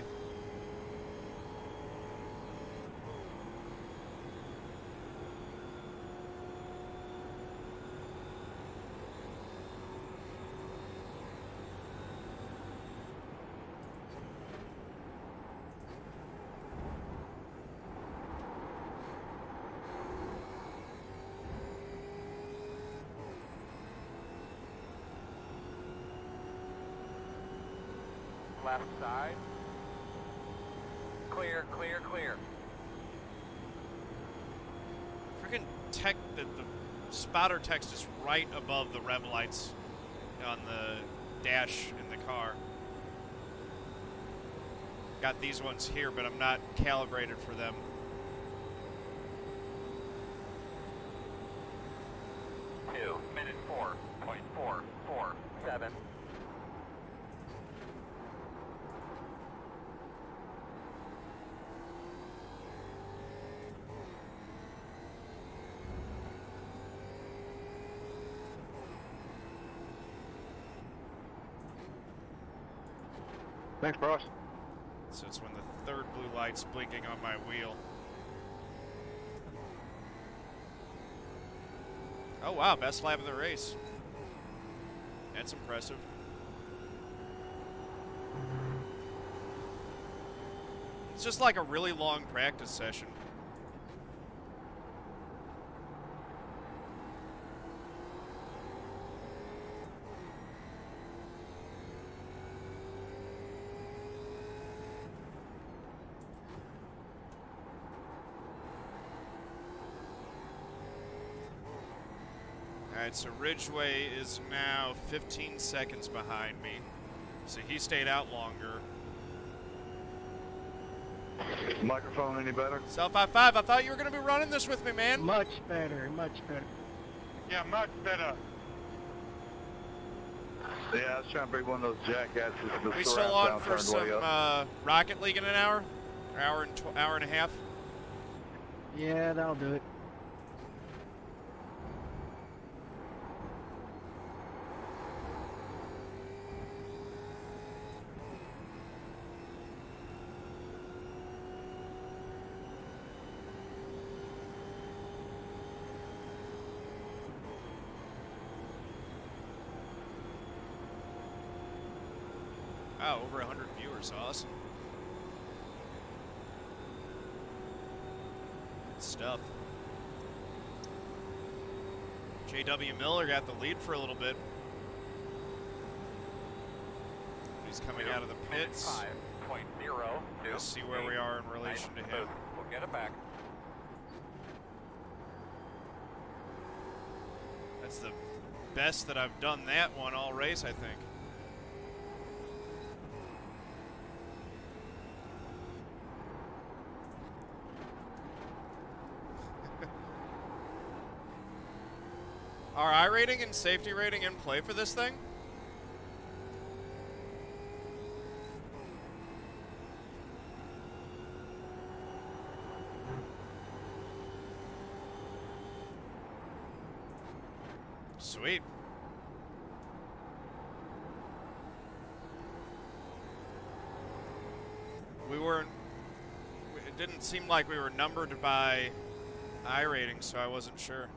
Left side. Clear, clear, clear. Freaking tech, the, the spotter text is right above the rev lights on the dash in the car. Got these ones here, but I'm not calibrated for them. two minute four point four four seven. Thanks, Bryce. So it's when the third blue light's blinking on my wheel. Oh, wow, best lap of the race. That's impressive. It's just like a really long practice session. right, so Ridgway is now fifteen seconds behind me. So he stayed out longer. Microphone any better? Self I five, I thought you were going to be running this with me, man. Much better, much better. Yeah, much better. Yeah, I was trying to bring one of those jackasses. To the we still on for some uh, Rocket League in an hour? Or hour and, tw hour and a half? Yeah, that'll do it. Wow, over one hundred viewers, awesome. Good stuff. J W Miller got the lead for a little bit. He's coming out of the pits. Let's see where we are in relation to him. We'll get it back. That's the best that I've done that one all race, I think. Are I rating and safety rating in play for this thing? Sweet. We weren't, it didn't seem like we were numbered by I rating, so I wasn't sure.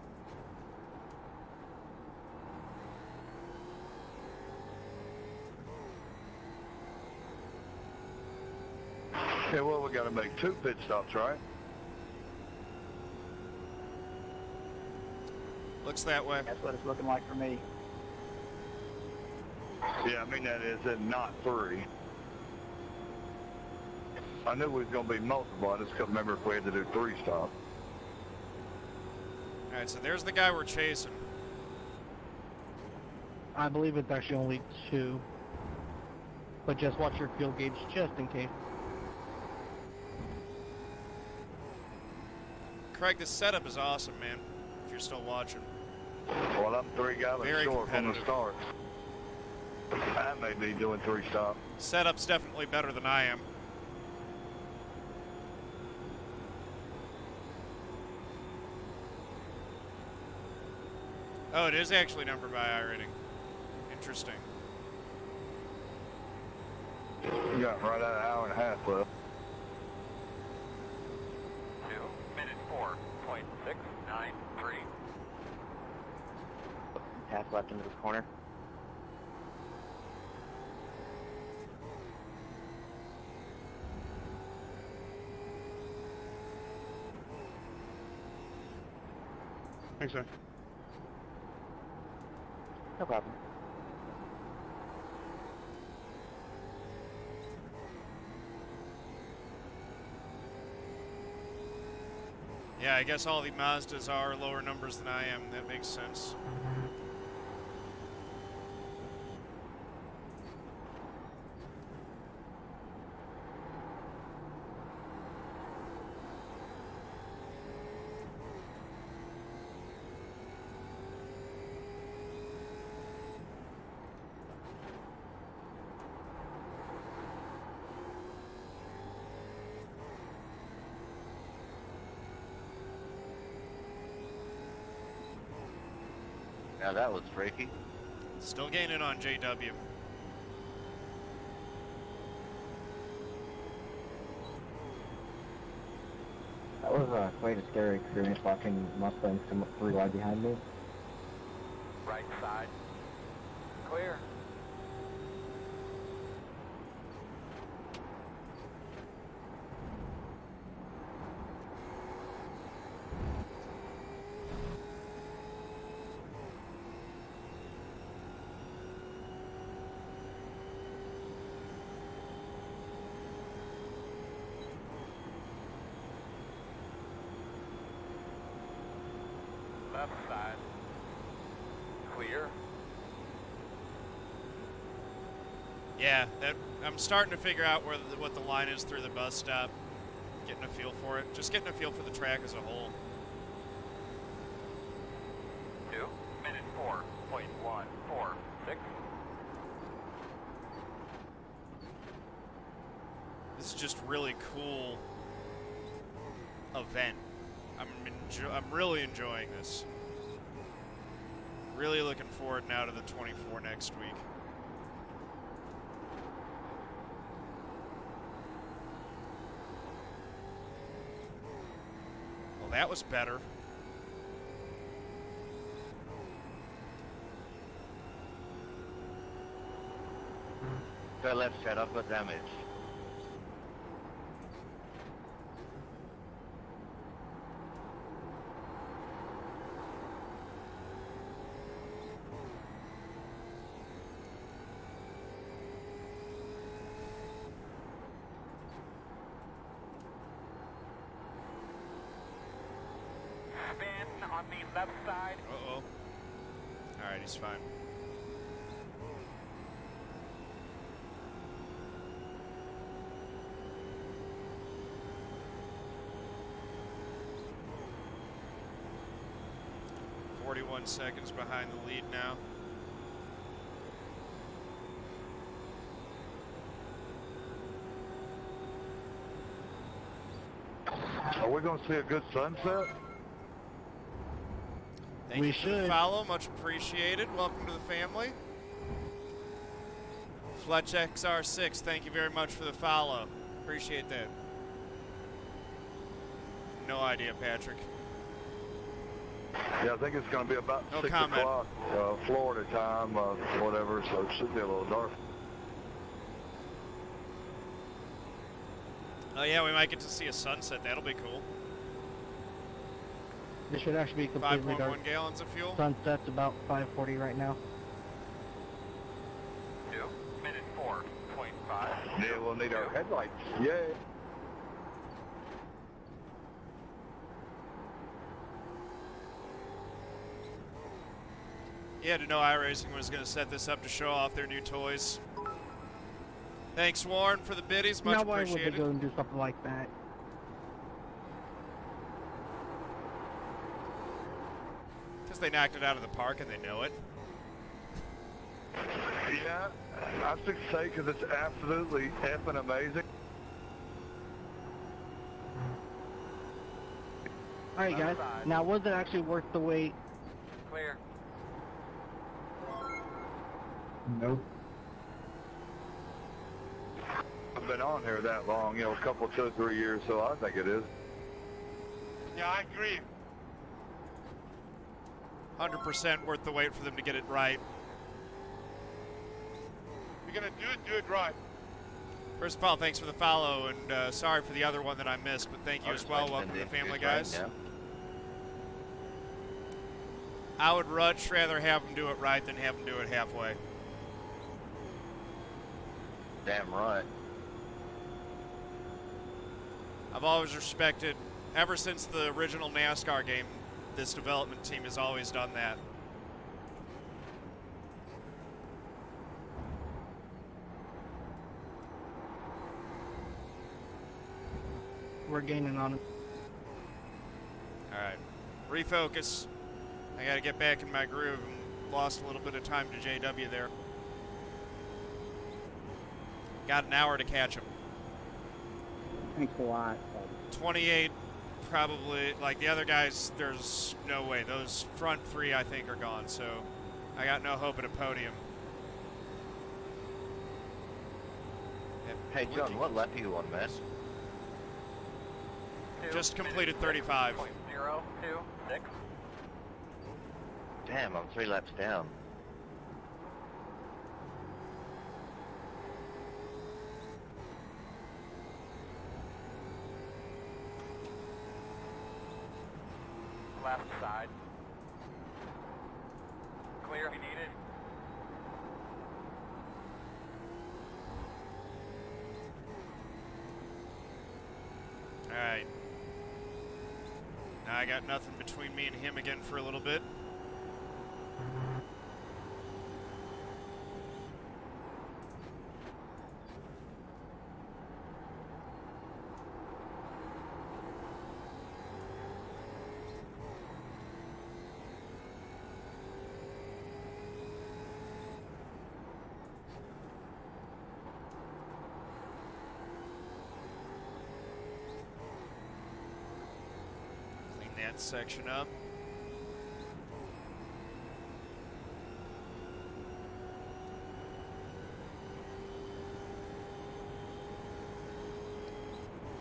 Okay, well, we got to make two pit stops, right? Looks that way. That's what it's looking like for me. Yeah, I mean, that is and not three. I knew it was going to be multiple. I just couldn't remember if we had to do three stops. All right, so there's the guy we're chasing. I believe it's actually only two. But just watch your fuel gauge just in case. Craig, this setup is awesome, man, if you're still watching. Well, I'm three guys short from the start. I may be doing three stop. Setup's definitely better than I am. Oh, it is actually numbered by I rating. Interesting. You got right at an hour and a half left. four point six nine three. Pass left into this corner. Thanks, sir. No problem. Yeah, I guess all the Mazdas are lower numbers than I am. That makes sense. Now that was freaky. Still gaining on J W. That was uh, quite a scary experience watching Mustangs come up three wide behind me. Right side. Clear. Left side. clear. Yeah, that, I'm starting to figure out where the, what the line is through the bus stop. Getting a feel for it. Just getting a feel for the track as a whole. Two minute four point one four six. This is just really cool event. I'm enjo I'm really enjoying this. Really looking forward now to the twenty-four next week. Well, that was better. The left set up with damage. Fine. Forty-one seconds behind the lead now. Are we going to see a good sunset? Thank we you should. For the follow, much appreciated. Welcome to the family. Fletch X R six, thank you very much for the follow. Appreciate that. No idea, Patrick. Yeah, I think it's going to be about no six o'clock uh, Florida time, uh, whatever, so it should be a little dark. Oh yeah, we might get to see a sunset. That'll be cool. This should actually be completely dark. five point one gallons of fuel. Sunset's about five forty right now. Two minute four point five. Yeah, we'll need our headlights. Yay. Yeah, to know iRacing was going to set this up to show off their new toys. Thanks, Warren, for the biddies. Much appreciated. Now why would they go and do something like that? They knocked it out of the park and they know it. Yeah, I should say because it's absolutely effing amazing. All right, guys. Now, was it actually worth the wait? Clear. Nope. I've been on here that long, you know, a couple, two, three years, so I think it is. Yeah, I agree. one hundred percent worth the wait for them to get it right. If you're going to do it, do it right. First of all, thanks for the follow, and uh, sorry for the other one that I missed, but thank you as well. Welcome to the family, guys. Right, I would much rather have them do it right than have them do it halfway. Damn right. I've always respected, ever since the original NASCAR game, this development team has always done that. We're gaining on it. All right, refocus. I got to get back in my groove. And lost a little bit of time to J W there. Got an hour to catch him. Thanks a lot. twenty-eight. Probably, like the other guys, there's no way. Those front three, I think, are gone, so I got no hope at a podium. Hey, John, what lap are you on, man? Just completed thirty-five. zero point zero two six. Damn, I'm three laps down. Left side. Clear if you need it. All right. Now I got nothing between me and him again for a little bit. advanced section up.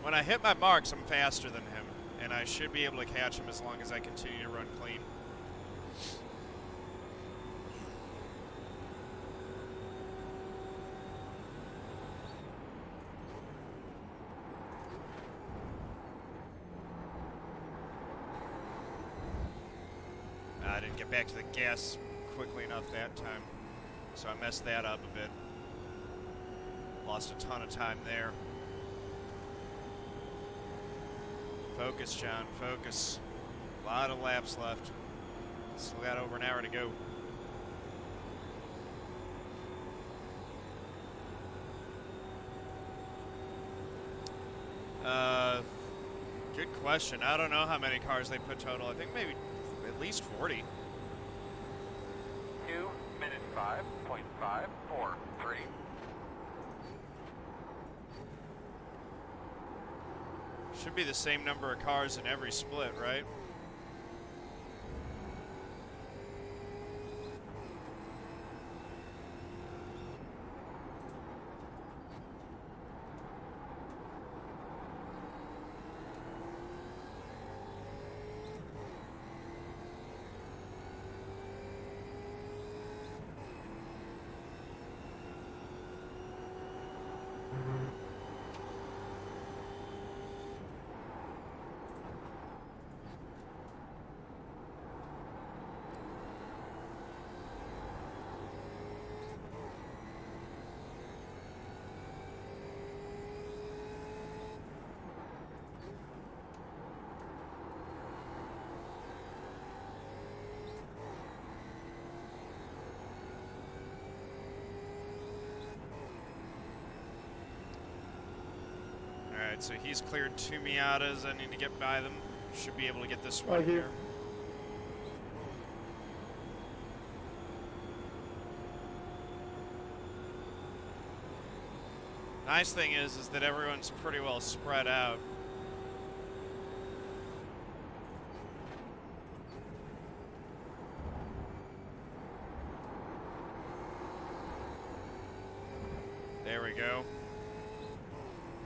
When I hit my marks, I'm faster than him, and I should be able to catch him as long as I continue to run clean. I didn't get back to the gas quickly enough that time, so I messed that up a bit. Lost a ton of time there. Focus, John, focus. A lot of laps left. Still got over an hour to go. Uh, good question. I don't know how many cars they put total. I think maybe at least forty. Two minute five point five four three. Should be the same number of cars in every split, right? So he's cleared two Miatas. I need to get by them. Should be able to get this one here. Nice thing is, is that everyone's pretty well spread out. There we go.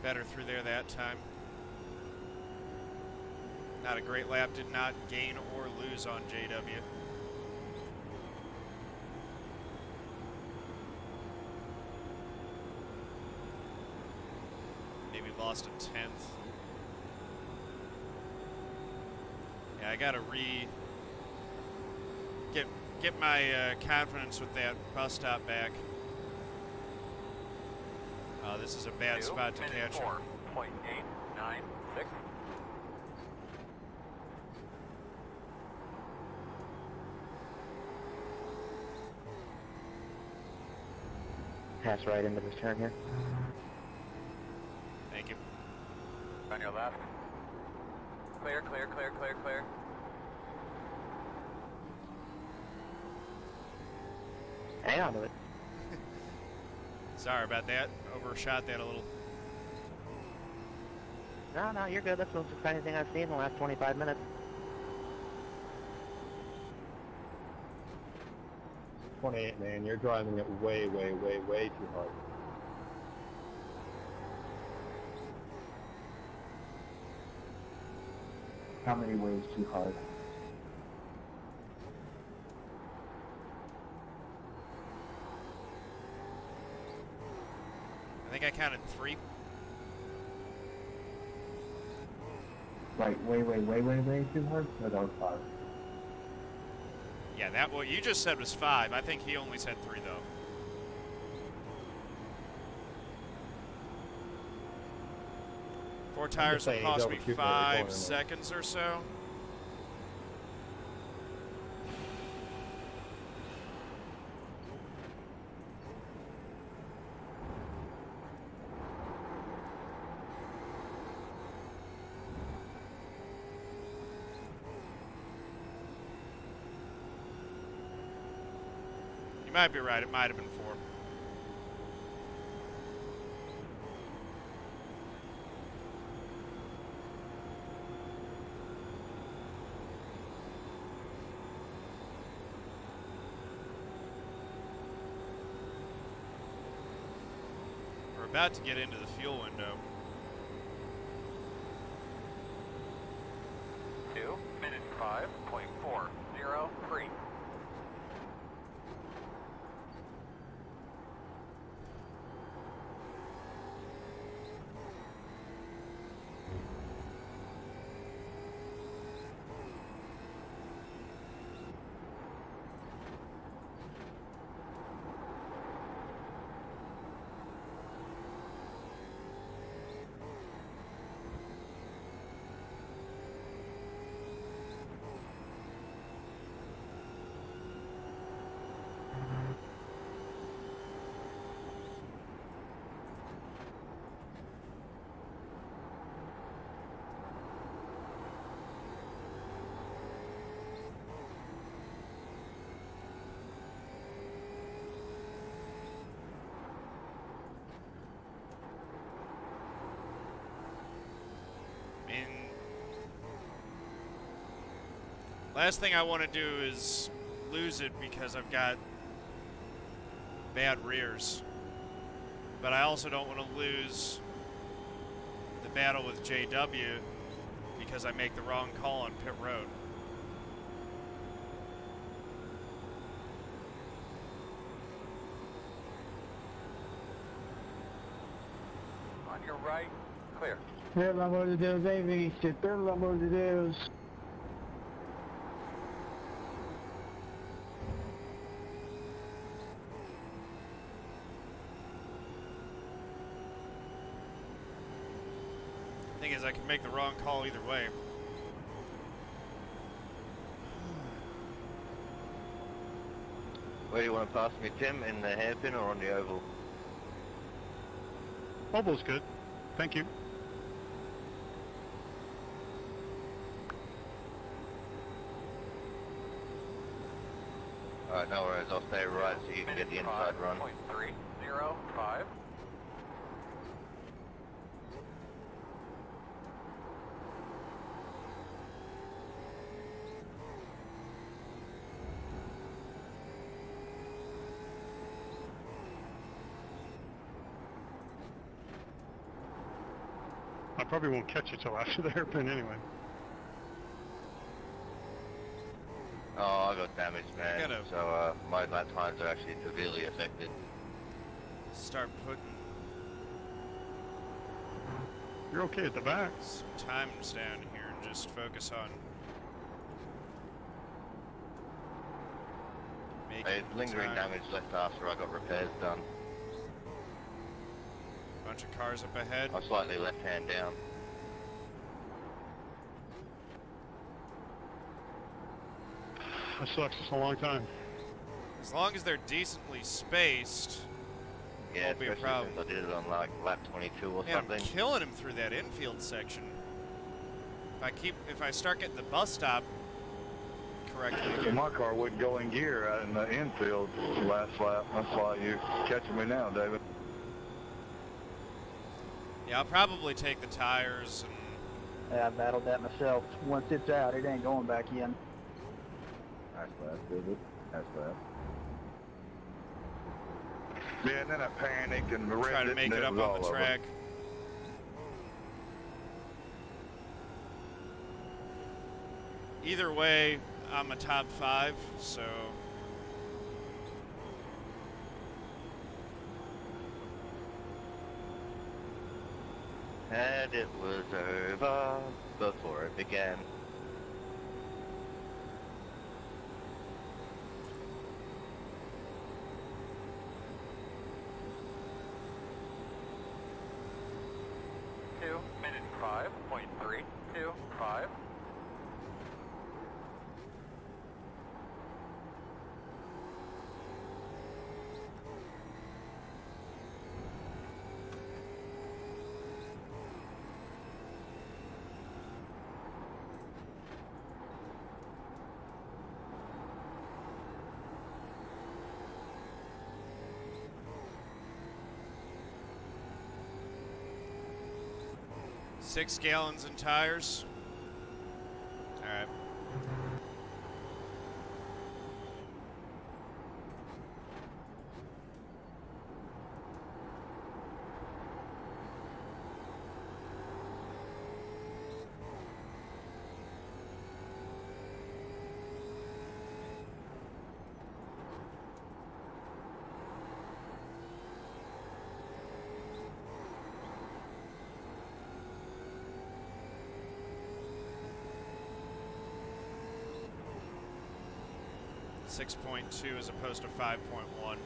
Better through there that time. Not a great lap, did not gain or lose on J W. Maybe lost a tenth. Yeah, I gotta re get get my uh, confidence with that bus stop back. Uh, this is a bad Two, spot to catch him. four point eight nine six. Pass right into this turn here. Thank you. On your left. Clear, clear, clear, clear, clear. Hang on to it. Sorry about that. Overshot that a little. No, no, you're good. That's the most exciting thing I've seen in the last twenty-five minutes. twenty-eight, man. You're driving it way, way, way, way too hard. How many ways too hard? I think I counted three. Like way, way, way, way, way too hard? No, that was five. Yeah, that what you just said was five. I think he only said three, though. Four tires would cost me five seconds or so. You might be right, it might have been four. about to get into the fuel window. Two minute five point four zero three. Last thing I want to do is lose it because I've got bad rears. But I also don't want to lose the battle with J W because I make the wrong call on pit road. On your right, clear. Per l'amor di Deus, hai visto? Per l'amor di Deus. I can make the wrong call either way. Where do you want to pass me, Tim? In the hairpin or on the oval? Oval's good. Thank you. Alright, no worries. I'll stay right so you can get the inside run. point three zero five. Probably won't catch you till after the hairpin anyway. Oh, I got damaged, man. Gotta so uh, my lap times are actually severely affected. Start putting. You're okay at the back. Some times down here and just focus on. There's lingering time. Damage left after I got repairs done. Bunch of cars up ahead. I'm slightly left hand down. That sucks, it's a long time. As long as they're decently spaced, yeah, won't be a problem. I did it on like lap twenty-two or yeah, something. I'm killing him through that infield section. If I keep, if I start getting the bus stop correctly. Again. My car wouldn't go in gear out in the infield last lap. That's why you're catching me now, David. Yeah, I'll probably take the tires and... Yeah, I battled that myself. Once it's out, it ain't going back in. Nice lap, David. Nice lap. Yeah, and then I panicked and wrecked it. Try to make it up on the track. Either way, I'm a top five, so... And it was over before it began. Two minute five point three two five. Six gallons in tires. All right. six point two as opposed to five point one.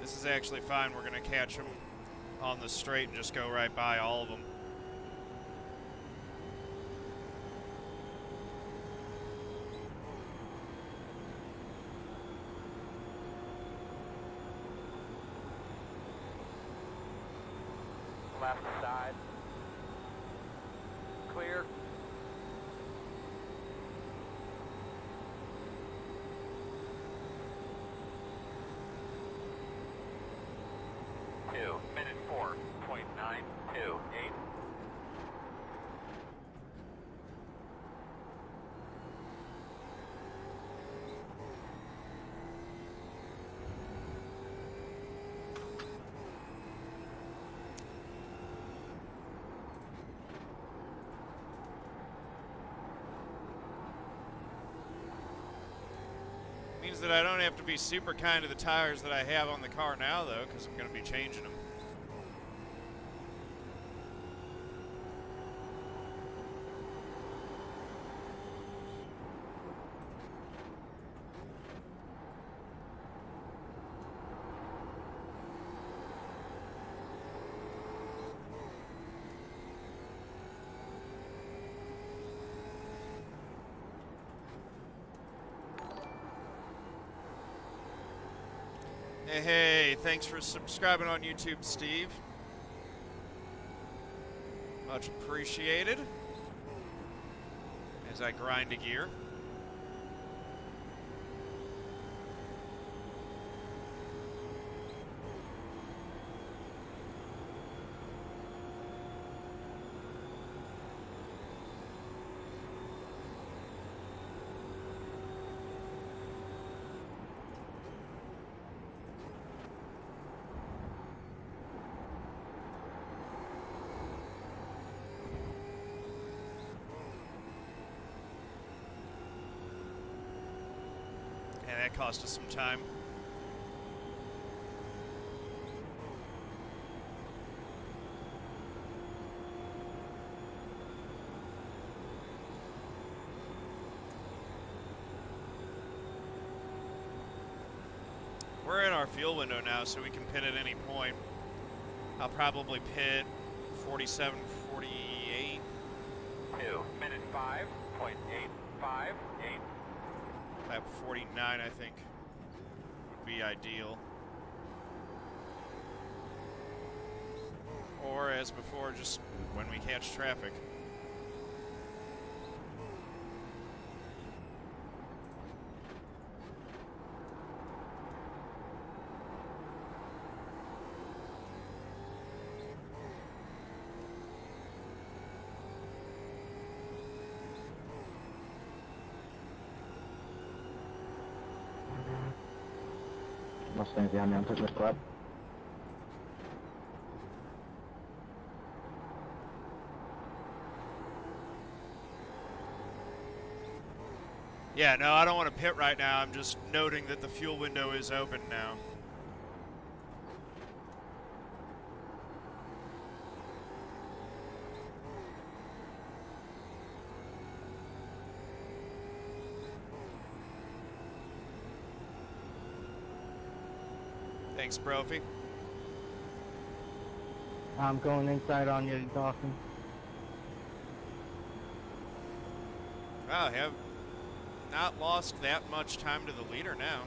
This is actually fine. We're going to catch them on the straight and just go right by all of them. Left side. Clear. Two, minute four point nine two eight. Means that I don't have to be super kind to the tires that I have on the car now, though, because I'm going to be changing them. Hey, thanks for subscribing on YouTube, Steve. Much appreciated. As I grind a gear. That cost us some time. We're in our fuel window now, so we can pit at any point. I'll probably pit forty-seven, forty-eight. Two, minute five point eight five eight. Lap forty-nine, I think, would be ideal. Or, as before, just when we catch traffic. Mustang's behind me, I'm pushing this club. Yeah, no, I don't want to pit right now. I'm just noting that the fuel window is open now. Thanks, Brophy. I'm going inside on you, Dawson. Wow, I have not lost that much time to the leader now.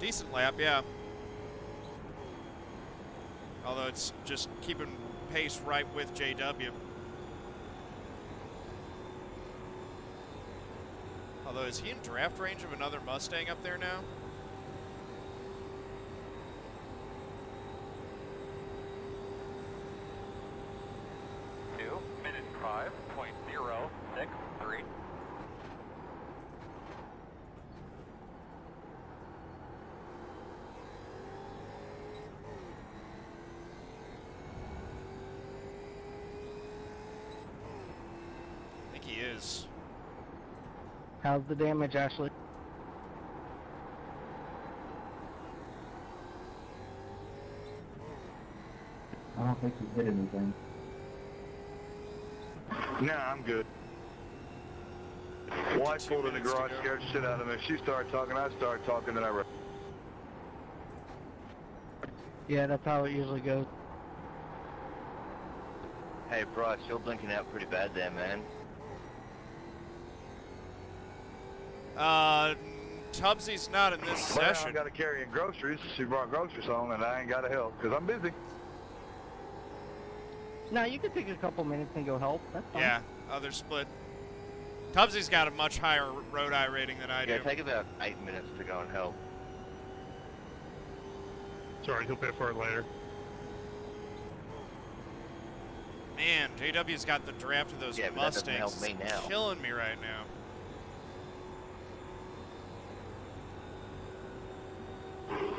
Decent lap, yeah. Although it's just keeping pace right with J W. Although, is he in draft range of another Mustang up there now? two minute five point oh six three. I think he is. How's the damage, Ashley? I don't think he hit anything. No, I'm good. Wife pulled in the garage, scared shit out of me. She started talking, I started talking, then I ran. Yeah, that's how it usually goes. Hey, Bryce, you're blinking out pretty bad there, man. Uh, Tubbsy's not in this well, session. I gotta carry in groceries. She brought groceries home, and I ain't gotta help because I'm busy. No, you can take a couple minutes and go help. That's fine. Yeah, other split. Tubbsy's got a much higher road eye rating than I yeah, do. Yeah, take about eight minutes to go and help. Sorry, he'll pay for it later. Man, J W's got the draft of those yeah, Mustangs. It's killing me right now.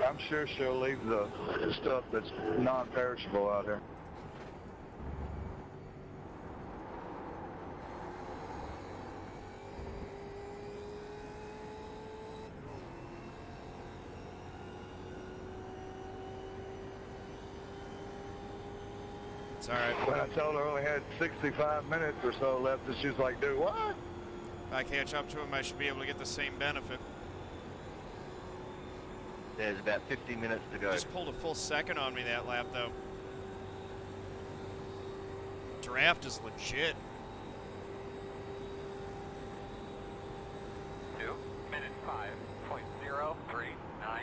I'm sure she'll leave the stuff that's non-perishable out there. It's all right. When I told her I only had sixty-five minutes or so left, and she was like, dude, what? If I catch up to him, I should be able to get the same benefit. There's about fifty minutes to go. Just pulled a full second on me that lap, though. Draft is legit. two minute five point oh three nine.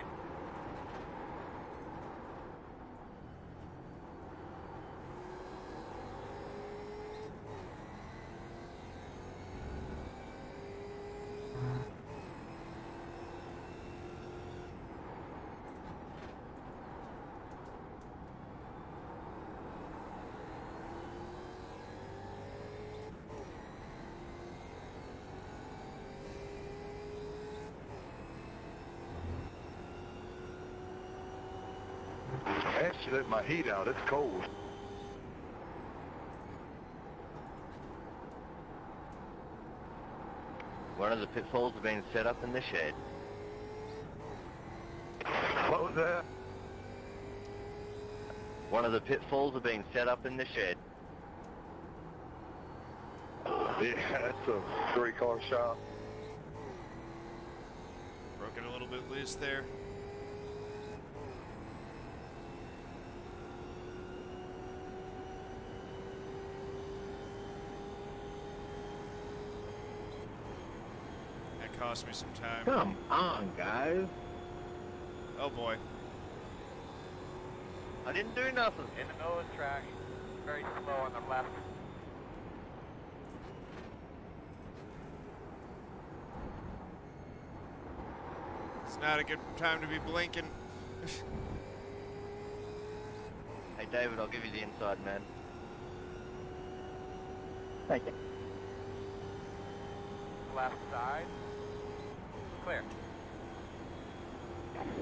She let my heat out, it's cold. One of the pitfalls are being set up in the shed. What was that? One of the pitfalls are being set up in the shed. Yeah, that's a three car shop. Broken a little bit loose there. Cost me some time. Come on, guys. Oh boy. I didn't do nothing. In the middle of the track. Very slow on the left. It's not a good time to be blinking. Hey, David, I'll give you the inside, man. Thank you. Left side. Clear.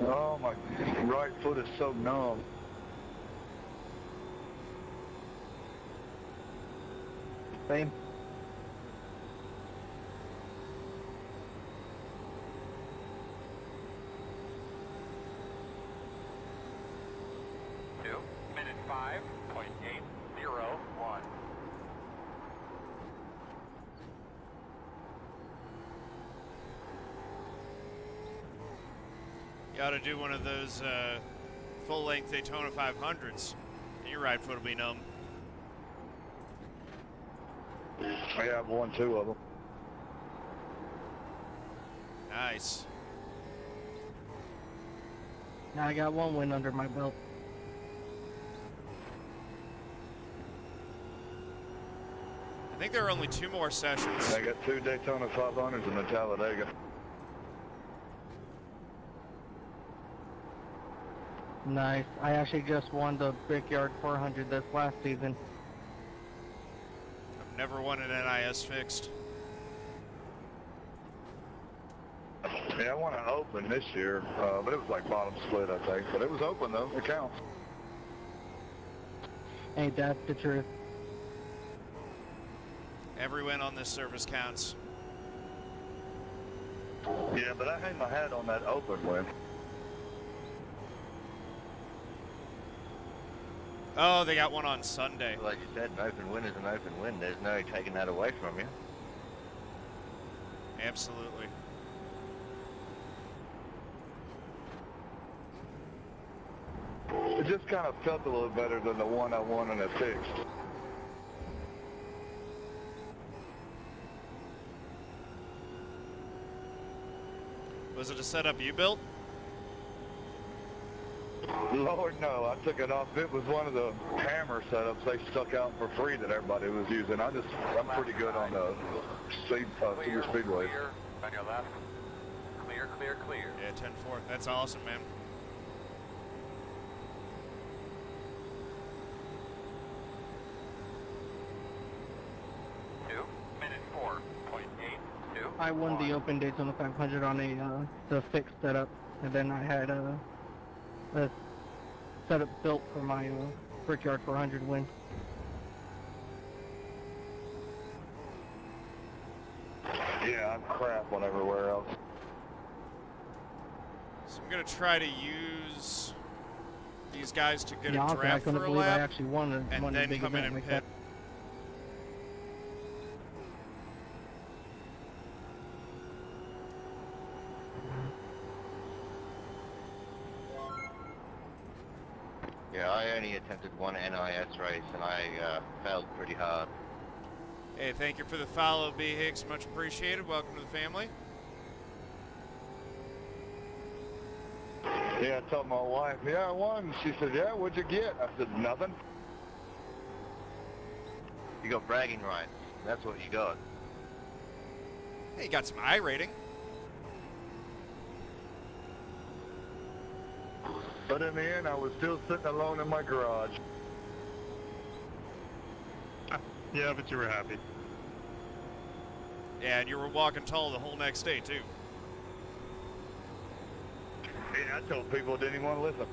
Oh, my right foot is so numb. Same. two minute five point eight oh one. You ought to do one of those uh, full-length Daytona five hundreds, and your right foot will be numb. I have one, two of them. Nice. Now I got one win under my belt. I think there are only two more sessions. I got two Daytona five hundreds and a Talladega. Nice. I actually just won the Brickyard four hundred this last season. I've never won an N I S fixed. Yeah, I won an open this year, uh, but it was like bottom split, I think. But it was open, though. It counts. Ain't that the truth? Every win on this service counts. Yeah, but I hang my hat on that open win. Oh, they got one on Sunday. Like you said, an open win is an open win. There's no taking that away from you. Absolutely. It just kind of felt a little better than the one I won in a fixed. Was it a setup you built? Lord, no, I took it off. It was one of the hammer setups they stuck out for free that everybody was using. I just, I'm pretty good on the speed, uh, clear, speedway. Clear, on your left. Clear, clear, clear. Yeah, ten four. That's awesome, man. two minute four point eight two. I won one. The open dates on the five hundred on a, uh, the fixed setup, and then I had a... Uh, Uh, setup built for my uh, Brickyard four hundred win. Yeah, I'm crap on everywhere else. So I'm gonna try to use these guys to get yeah, a draft for a lap, I actually won a, and won then the come in and pit. Attempted one N I S race and I uh, failed pretty hard. Hey, thank you for the follow, B. Hicks. Much appreciated. Welcome to the family. Yeah, I told my wife, yeah, I won. She said, yeah, what'd you get? I said, nothing. You got bragging rights. That's what you got. Hey, you got some I rating. But in the end, I was still sitting alone in my garage. Yeah, but you were happy. Yeah, and you were walking tall the whole next day, too. Yeah, I told people I didn't even want to listen.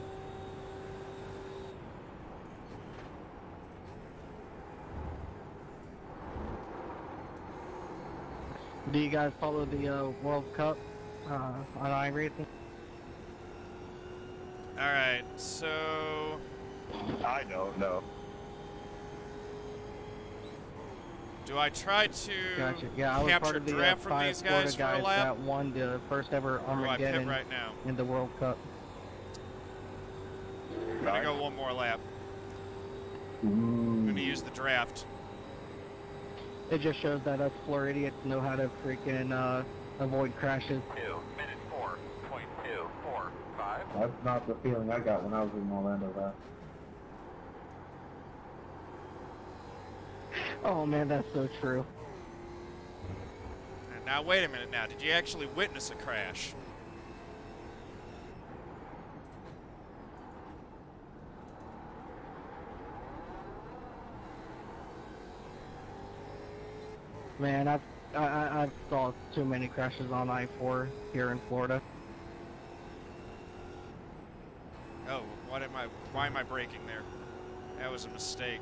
Do you guys follow the uh, World Cup uh, on iRacing? All right, so I don't know. Do I try to gotcha. yeah, I capture was draft the, uh, from these guys Florida for a lap? That won the first ever Armageddon right now in the World Cup. I'm gonna go one more lap. I'm gonna use the draft. It just shows that us floor idiots know how to freaking uh, avoid crashes. Two minute four point two four. That's not the feeling I got when I was in Orlando, that. Oh man, that's so true. Now wait a minute now, did you actually witness a crash? Man, I've, I, I've saw too many crashes on I four here in Florida. Oh, what am I, why am I braking there? That was a mistake.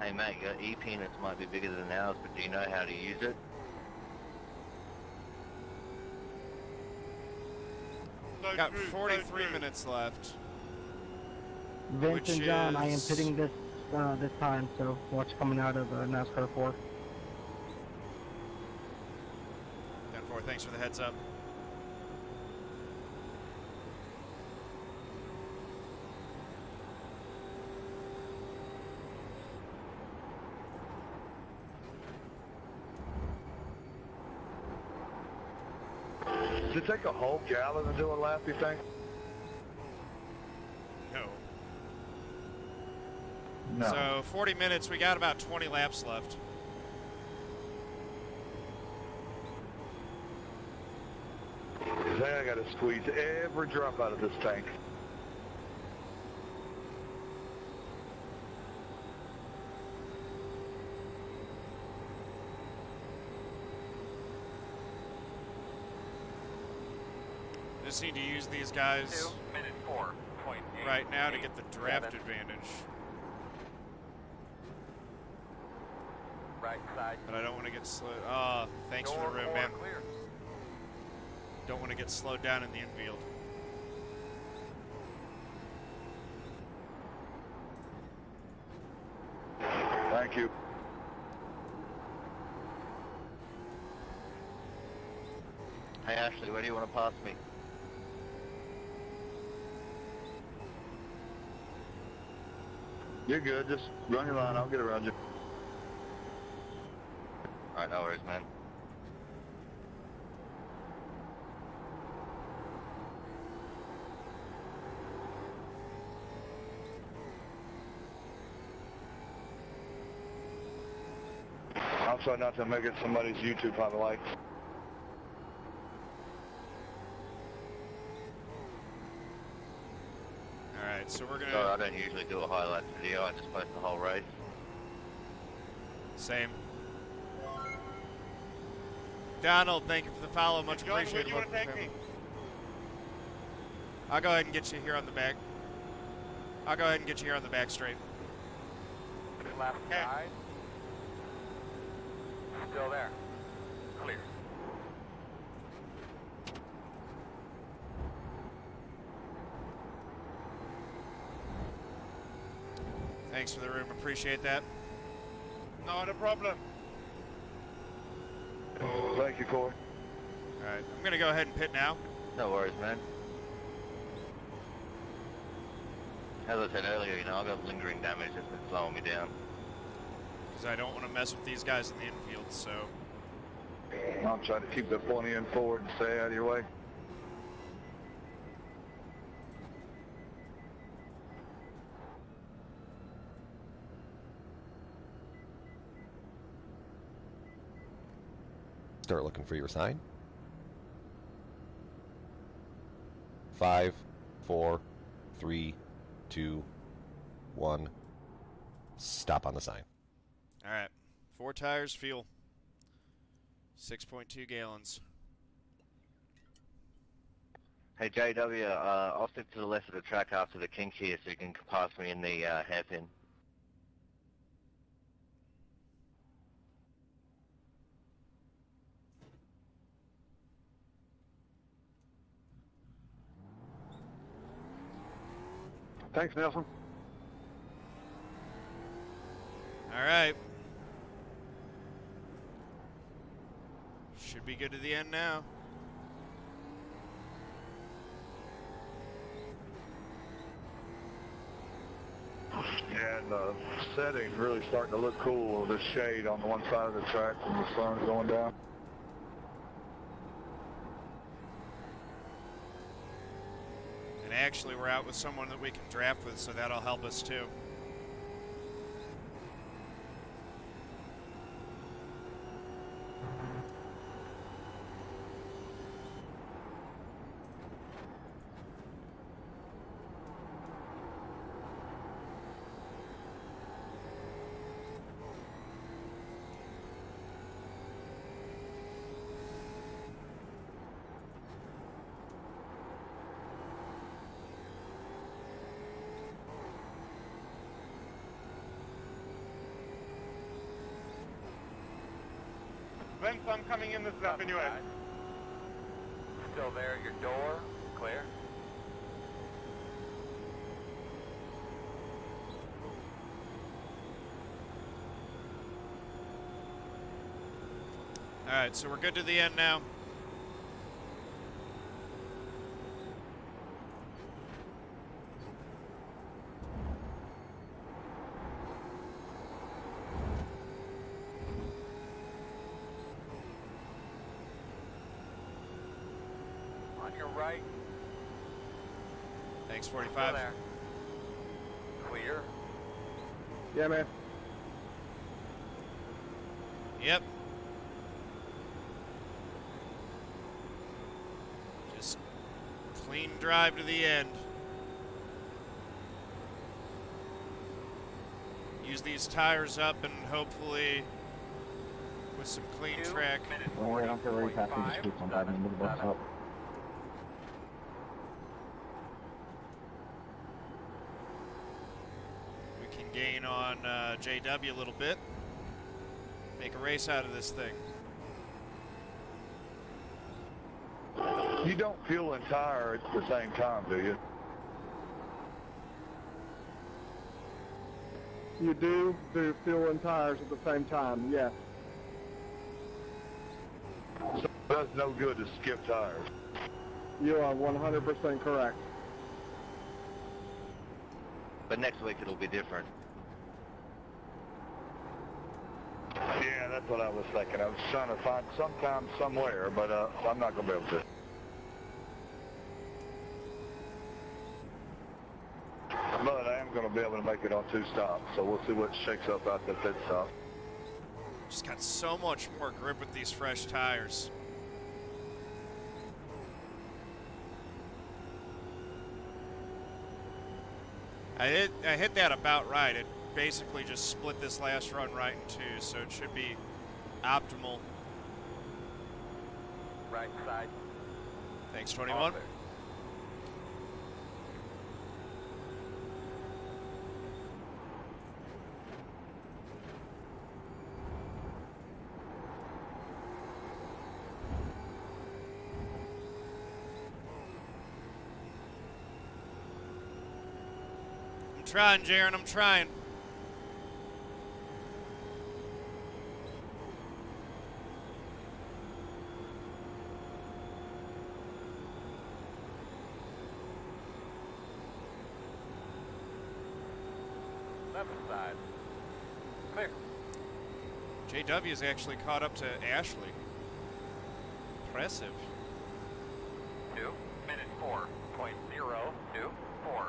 Hey mate, your e-peanuts might be bigger than ours, but do you know how to use it? Got forty-three minutes left. Vince and John, is... I am pitting this uh, this time, so watch coming out of uh, NASCAR four. ten four, thanks for the heads up. Does it take a whole gallon to do a lap, you think? No. No. So forty minutes, we got about twenty laps left. Then I gotta squeeze every drop out of this tank. Just need to use these guys right now to get the draft advantage. Right side. But I don't want to get slowed. Ah, oh, thanks for the room, man. Clear. Don't want to get slowed down in the infield. Thank you. Hey Ashley, where do you want to pass me? You're good, just run your line, I'll get around you. Alright, no worries, man. I'll try not to make it somebody's YouTube highlight. Alright, so we're gonna... No, I don't usually do a highlight video, I just post the whole race. Same. Donald, thank you for the follow. Much appreciated. You want to thank me? I'll go ahead and get you here on the back. I'll go ahead and get you here on the back straight. Left side. Still there. Clear. Thanks for the room. Appreciate that. Not a problem. Thank you, Corey. All right, I'm gonna go ahead and pit now. No worries, man. As I said earlier, you know, I've got lingering damage that's been slowing me down. Because I don't want to mess with these guys in the infield, so. I'm trying to keep the pointy end forward and stay out of your way. Start looking for your sign. Five, four, three, two, one. Stop on the sign. All right. Four tires, fuel. six point two gallons. Hey, J W, uh, I'll stick to the left of the track after the kink here so you can pass me in the uh, hairpin. Thanks, Nelson. All right. Should be good to the end now. And the uh, setting's really starting to look cool with the shade on the one side of the track from the sun going down. Actually, we're out with someone that we can draft with, so that'll help us too. I'm coming in this up anyway. Still there, your door, clear. All right, so we're good to the end now. on your right. Thanks, forty-five. There. Clear. Yeah, man. Yep. Just clean drive to the end. Use these tires up and hopefully with some clean Two track. Don't worry, I don't feel very fast. He just keeps on diving into the bus up. We can gain on uh, J W a little bit. Make a race out of this thing. You don't feel and tire at the same time, do you? You do do fuel and tires at the same time, yes. So that's no good to skip tires. You are one hundred percent correct. But next week it'll be different. Yeah, that's what I was thinking. I was trying to find sometime somewhere, but uh, I'm not going to be able to. But I am going to be able to make it on two stops, so we'll see what shakes up out the pit stop. Just got so much more grip with these fresh tires. I hit, I hit that about right. It basically just split this last run right in two, so it should be optimal. Right side. Thanks, twenty-one. I'm trying, Jaron, I'm trying. Left side. Clear. J W's actually caught up to Ashley. Impressive. Two minute four point zero two four.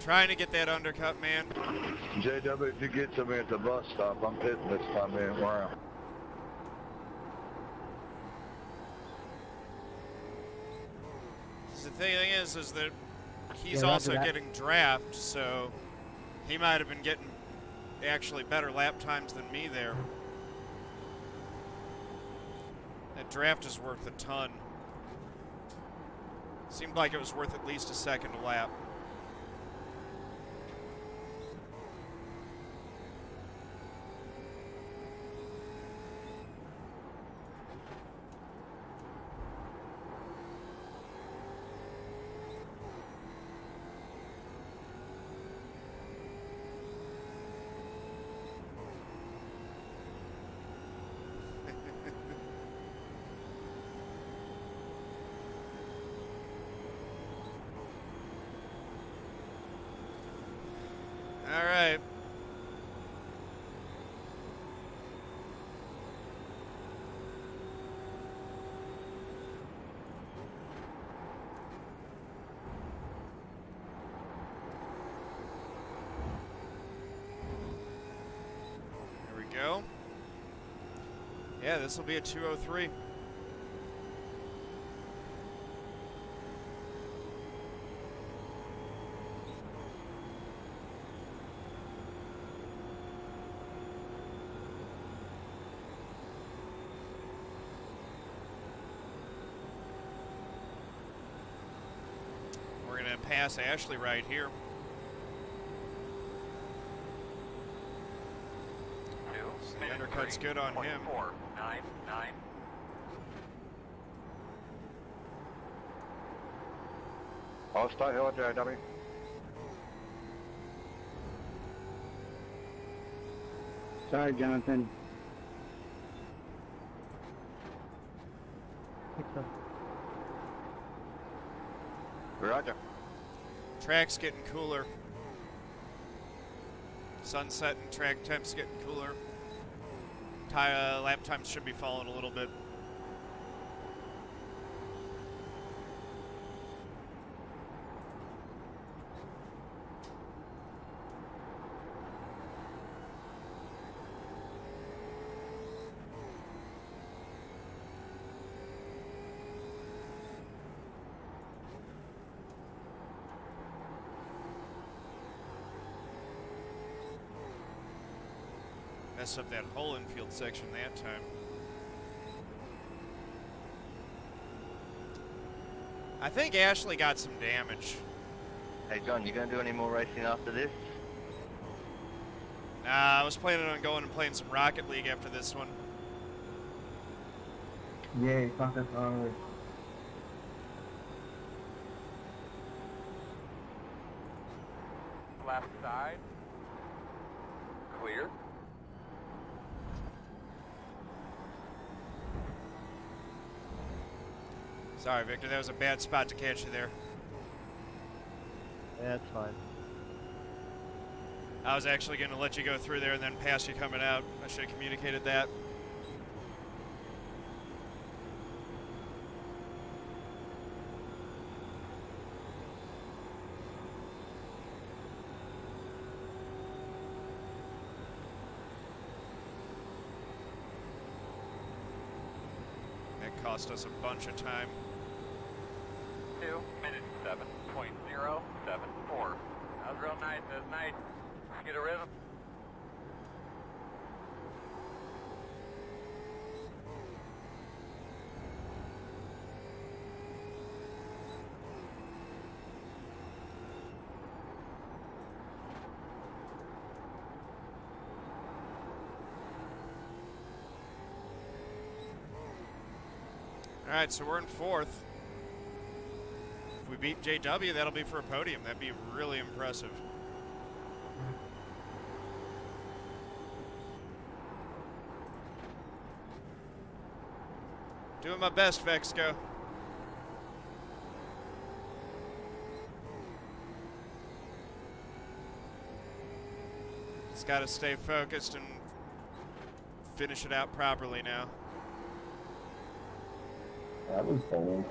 Trying to get that undercut, man. J W, if you get to me at the bus stop, I'm pitting this time, man. Wow. The thing is, is that he's yeah, also that. getting draft, so he might have been getting actually better lap times than me there. That draft is worth a ton. Seemed like it was worth at least a second a lap. Yeah, this will be a two oh three. We're gonna pass Ashley right here. So the undercut's good on him. Nine, nine. I'll start here, J W. Sorry, Jonathan. Roger. Track's getting cooler. Sunset and track temps getting cooler. Tire, uh, lap times should be falling a little bit. Up that whole infield section that time. I think Ashley got some damage. Hey John, you gonna do any more racing after this? Nah, uh, I was planning on going and playing some Rocket League after this one. Yeah, fuck that already. Left side. Clear. Sorry, Victor, that was a bad spot to catch you there. Yeah, that's fine. I was actually going to let you go through there and then pass you coming out. I should have communicated that. That cost us a bunch of time. minute seven point oh seven four. That was real nice, that was nice. Get a rhythm. All right, so we're in fourth. We beat J W, that'll be for a podium. That'd be really impressive. Doing my best, Vexco. Just gotta stay focused and finish it out properly now. That was bold.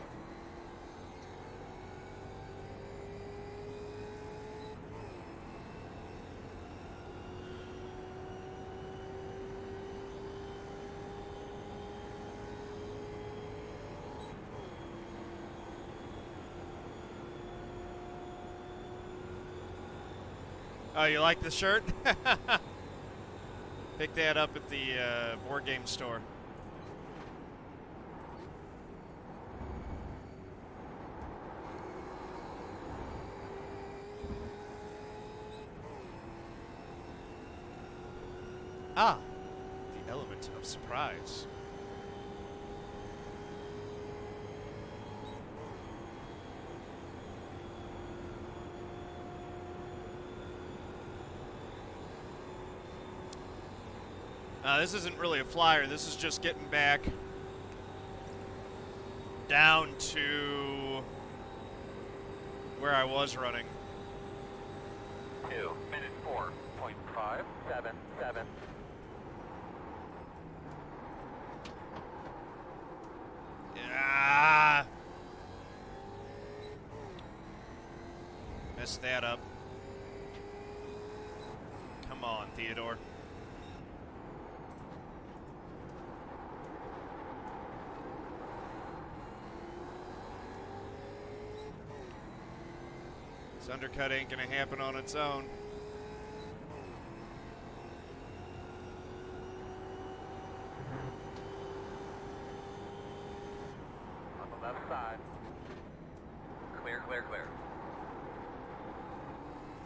Oh, you like the shirt? Pick that up at the uh, board game store. Ah, the element of surprise. Uh, this isn't really a flyer, this is just getting back down to where I was running. two minute four point five seven seven. Yeah. Messed that up. Come on, Theodore. This undercut ain't gonna happen on its own. On the left side. Clear, clear, clear.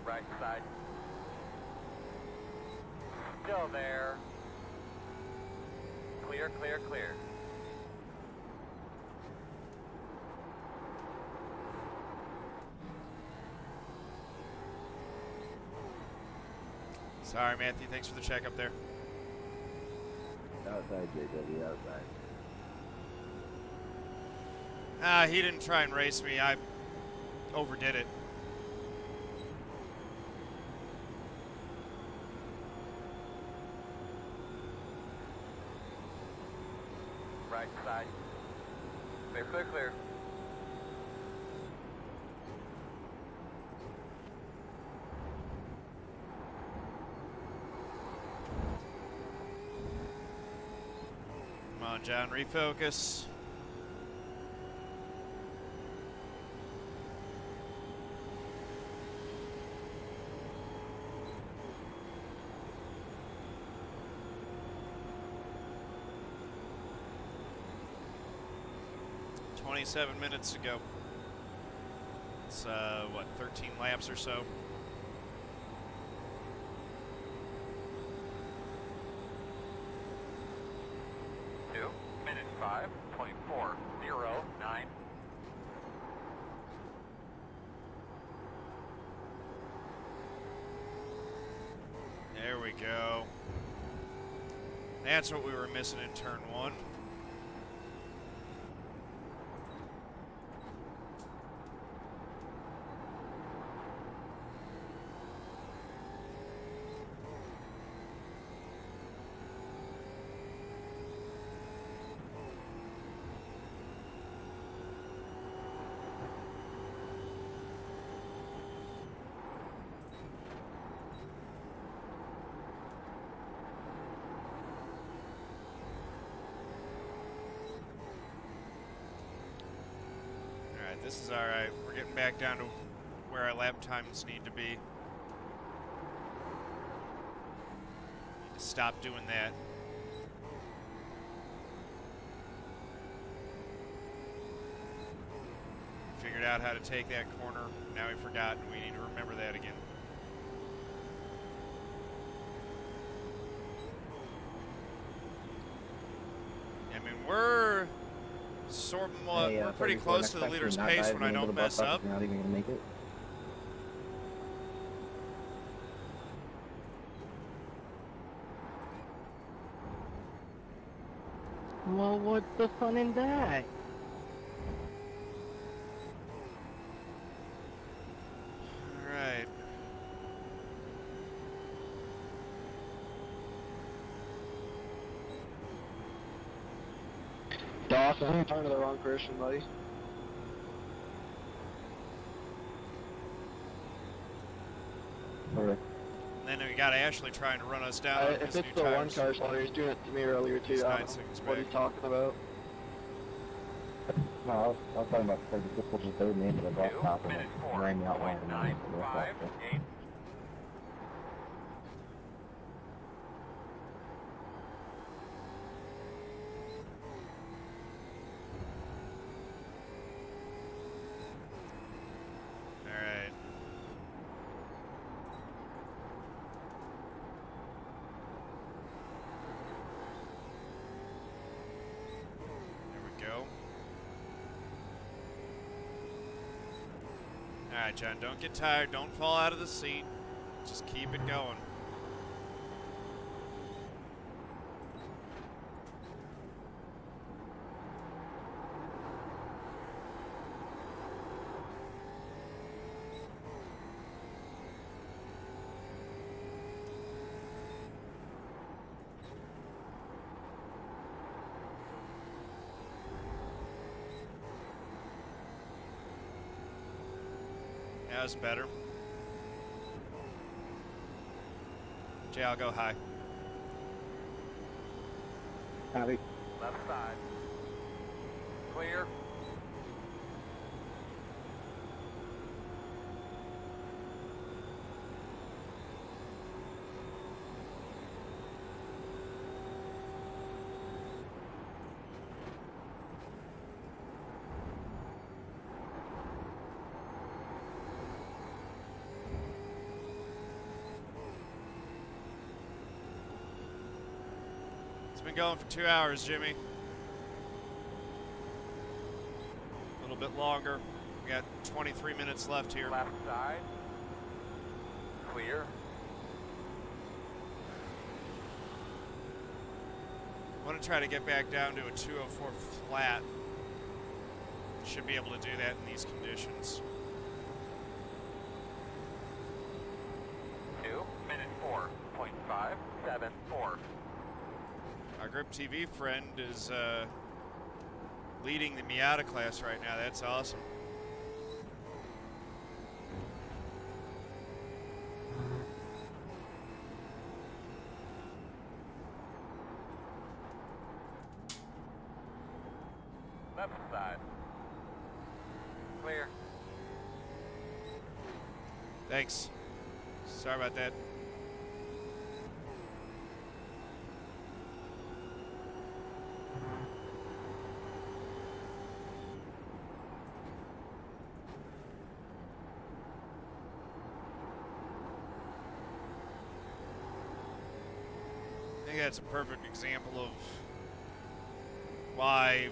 Right side. Still there. Clear, clear, clear. Sorry, Matthew. Thanks for the check up there. Outside, J W. Outside. Ah, uh, he didn't try and race me. I overdid it. on, John, refocus. twenty-seven minutes to go. It's, uh, what, thirteen laps or so? That's what we were missing in turn one. This is all right. We're getting back down to where our lap times need to be. Need to stop doing that. Figured out how to take that corner. Now we forgot. We need to remember that again. I mean, we're... Sort of, well, hey, uh, we're pretty close to the leader's pace when I don't mess up. You're not even gonna make it. Well, what's the fun in that? All right. Dawson, you turned to the wrong person, buddy. Okay. And then we got Ashley trying to run us down. Uh, if it's the one car slaughter, he's doing it to me earlier too. I don't know what are you talking about? No, I was, I was talking about the difficulty they made to the golf top and it rang out one of the Alright, John, don't get tired, don't fall out of the seat, just keep it going. That's better. Jay, I'll go high. Copy. Left side. Clear. Been going for two hours, Jimmy. A little bit longer. We got twenty-three minutes left here. Left side. Clear. I want to try to get back down to a two oh four flat. Should be able to do that in these conditions. two minute four point five seven four. Our Grip T V friend is uh, leading the Miata class right now. That's awesome. left side. Clear. Thanks. Sorry about that. I think that's a perfect example of why,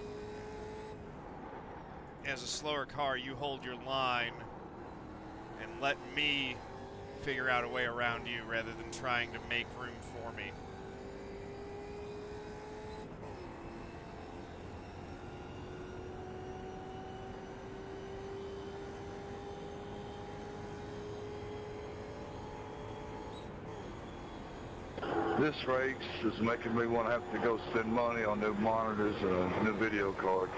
as a slower car, you hold your line and let me figure out a way around you rather than trying to make room for me. This race is making me want to have to go spend money on new monitors and a new video card.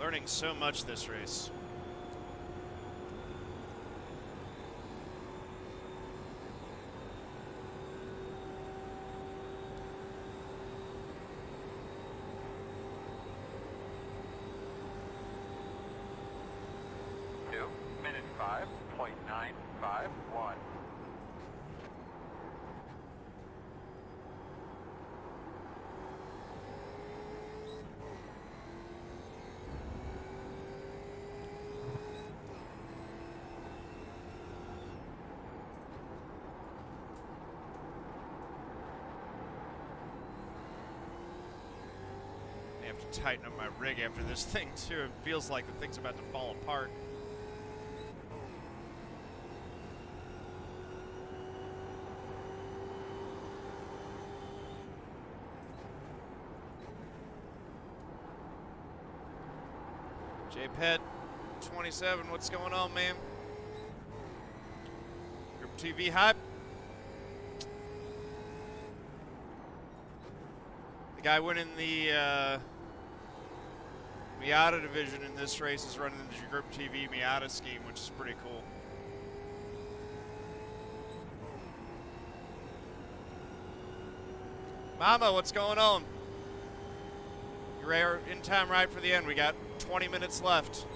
Learning so much this race. Tighten up my rig after this thing too. It feels like the thing's about to fall apart. J P E T twenty-seven, what's going on, man? Grip T V hype. The guy winning the uh, Miata division in this race is running the Grip T V Miata scheme, which is pretty cool. Mama, what's going on? You're in time right for the end. We got twenty minutes left.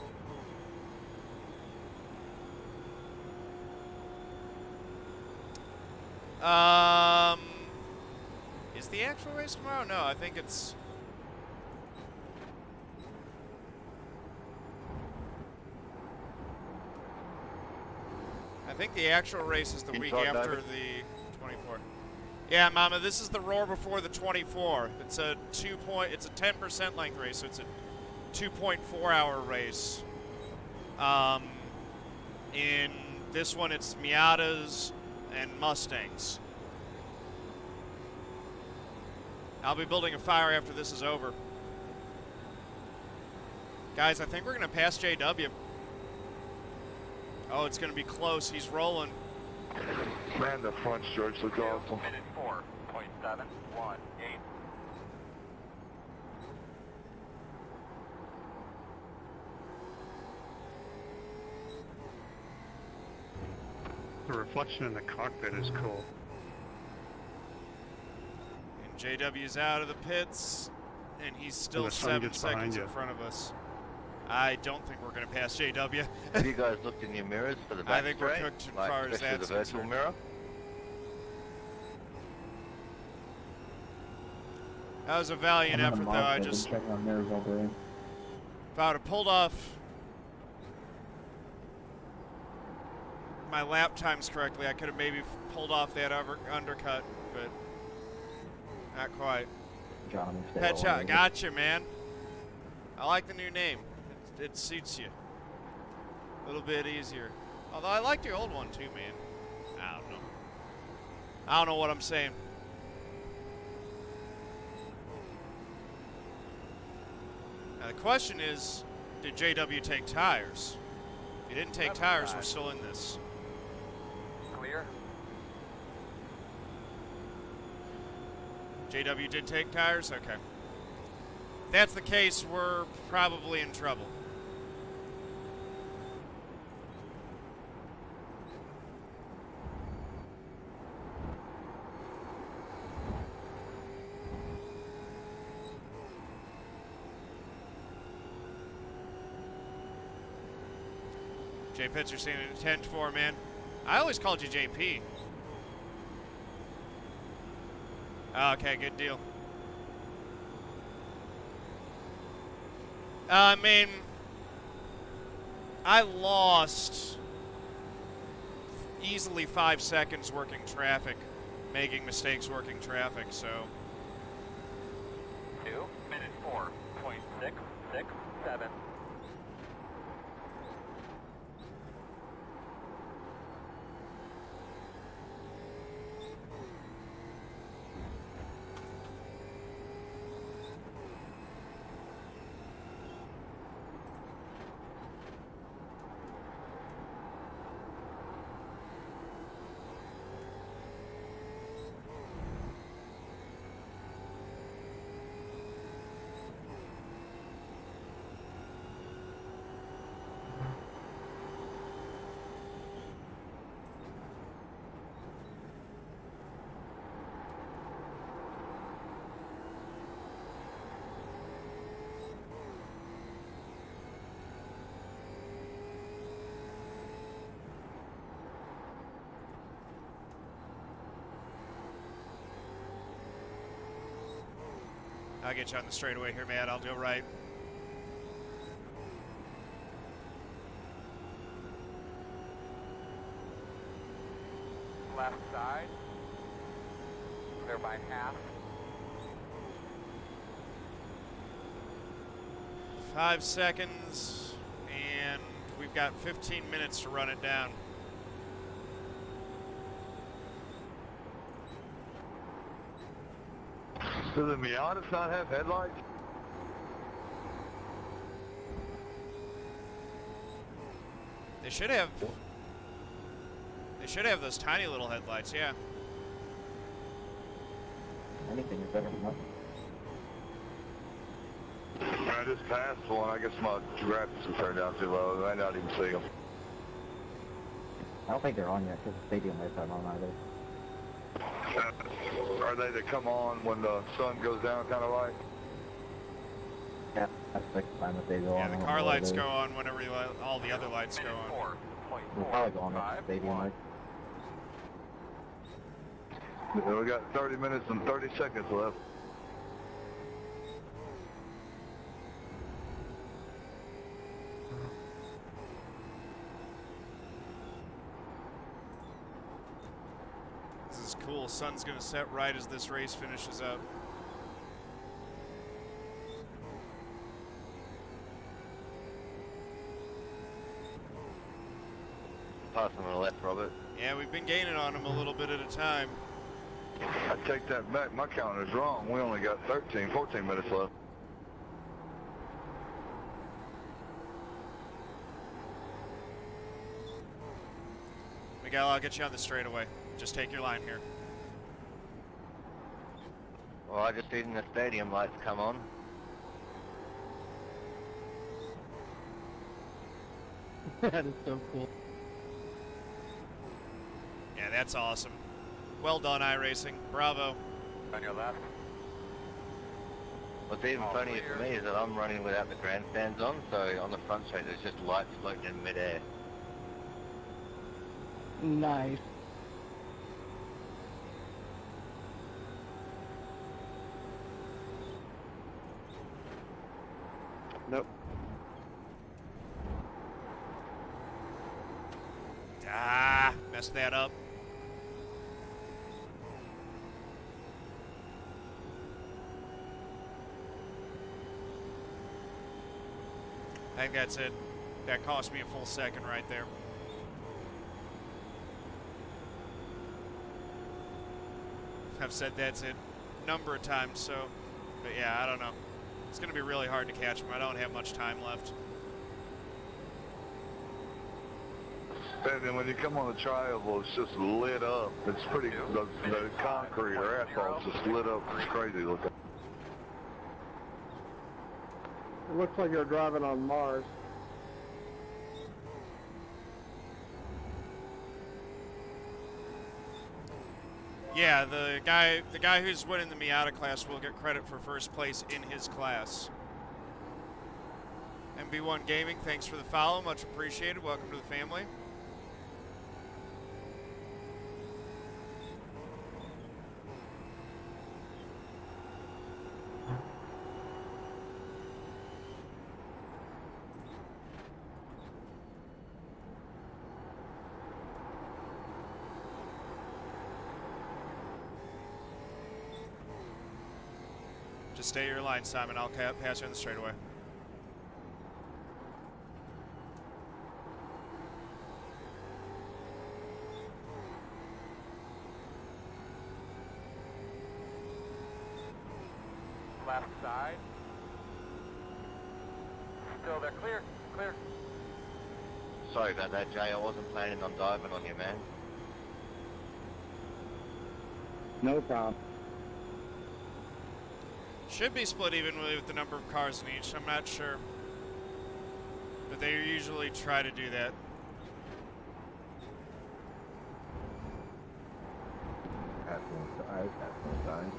Um, is the actual race tomorrow? No, I think it's... I think the actual race is the week after the twenty-four. Yeah, Mama, this is the Roar Before the twenty-four. It's a two point, it's a ten percent length race, so it's a two point four hour race. Um, in this one, it's Miatas and Mustangs. I'll be building a fire after this is over. Guys, I think we're gonna pass J W. Oh, it's going to be close. He's rolling. Man, the front stretch looks awesome. Minute four point seven one eight. The reflection in the cockpit is cool. And J W's out of the pits, and he's still seven seconds in front of us. I don't think we're going to pass J W. Have you guys looked in your mirrors for the back I think straight? We're cooked as like far as that's the virtual mirror. That was a valiant I'm effort, though. I just... If I would have pulled off my lap times correctly, I could have maybe pulled off that over undercut, but not quite. John, Headshot. Gotcha, man. I like the new name. It, it suits you. A little bit easier. Although I like the old one too, man. I don't know. I don't know what I'm saying. Now the question is, did J W take tires? If you didn't take tires, we're still in this. Clear. J W did take tires? Okay. If that's the case, we're probably in trouble. J P's are seeing a ten four, man. I always called you J P. Okay, good deal. I mean, I lost easily five seconds working traffic, making mistakes working traffic, so. Two minute four point six six seven. I'll get you on the straightaway here, man. I'll do right. Left side. Clear by half. Five seconds, and we've got fifteen minutes to run it down. Does the Miata not have headlights? They should have. They should have those tiny little headlights, yeah. Anything is better than nothing. I just passed one. I guess my graphics were turned down too low. I don't even see them. I don't think they're on yet because the stadium lights aren't on either. Are they to come on when the sun goes down, kind of like? Yeah, that's the time that they go on. Yeah, the car lights go on whenever all the other lights go on. They'll probably go on at the stadium lights. We got thirty minutes and thirty seconds left. Cool, sun's gonna set right as this race finishes up. Pass on the left, Robert. Yeah, we've been gaining on him a little bit at a time. I take that back, my counter's wrong. We only got thirteen, fourteen minutes left. Miguel, I'll get you on the straightaway. Just take your line here. Well, I just need the stadium lights come on. That is so cool. Yeah, that's awesome. Well done, iRacing. Bravo. On your left. What's even funnier for me is that I'm running without the grandstands on, so on the front straight there's just lights floating in midair. Nice. Nope. Ah, messed that up. I think that's it. That cost me a full second right there. I've said that's it a number of times, so, but yeah, I don't know. It's going to be really hard to catch them. I don't have much time left. And when you come on the triangle, it's just lit up. It's pretty, the, the concrete or asphalt's just lit up. It's crazy looking. It looks like you're driving on Mars. Yeah, the guy the guy who's winning the Miata class will get credit for first place in his class. M B one Gaming, thanks for the follow, much appreciated. Welcome to the family. Stay your line, Simon. I'll pass you on the straightaway. Left side. Still there. Clear. Clear. Sorry about that, Jay. I wasn't planning on diving on you, man. No problem. Should be split evenly with the number of cars in each. I'm not sure, but they usually try to do that. That's one side. That's one side.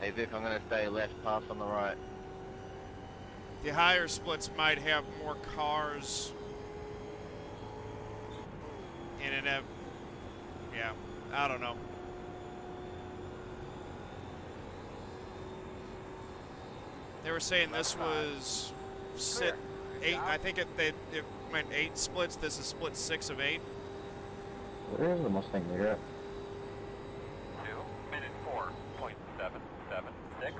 Hey Vic, I'm going to stay left, pass on the right. The higher splits might have more cars in it. Have, yeah, I don't know. They were saying this was sit eight. I think it they it went eight splits. This is split six of eight. Where is the Mustang there? Two minute four point seven seven six.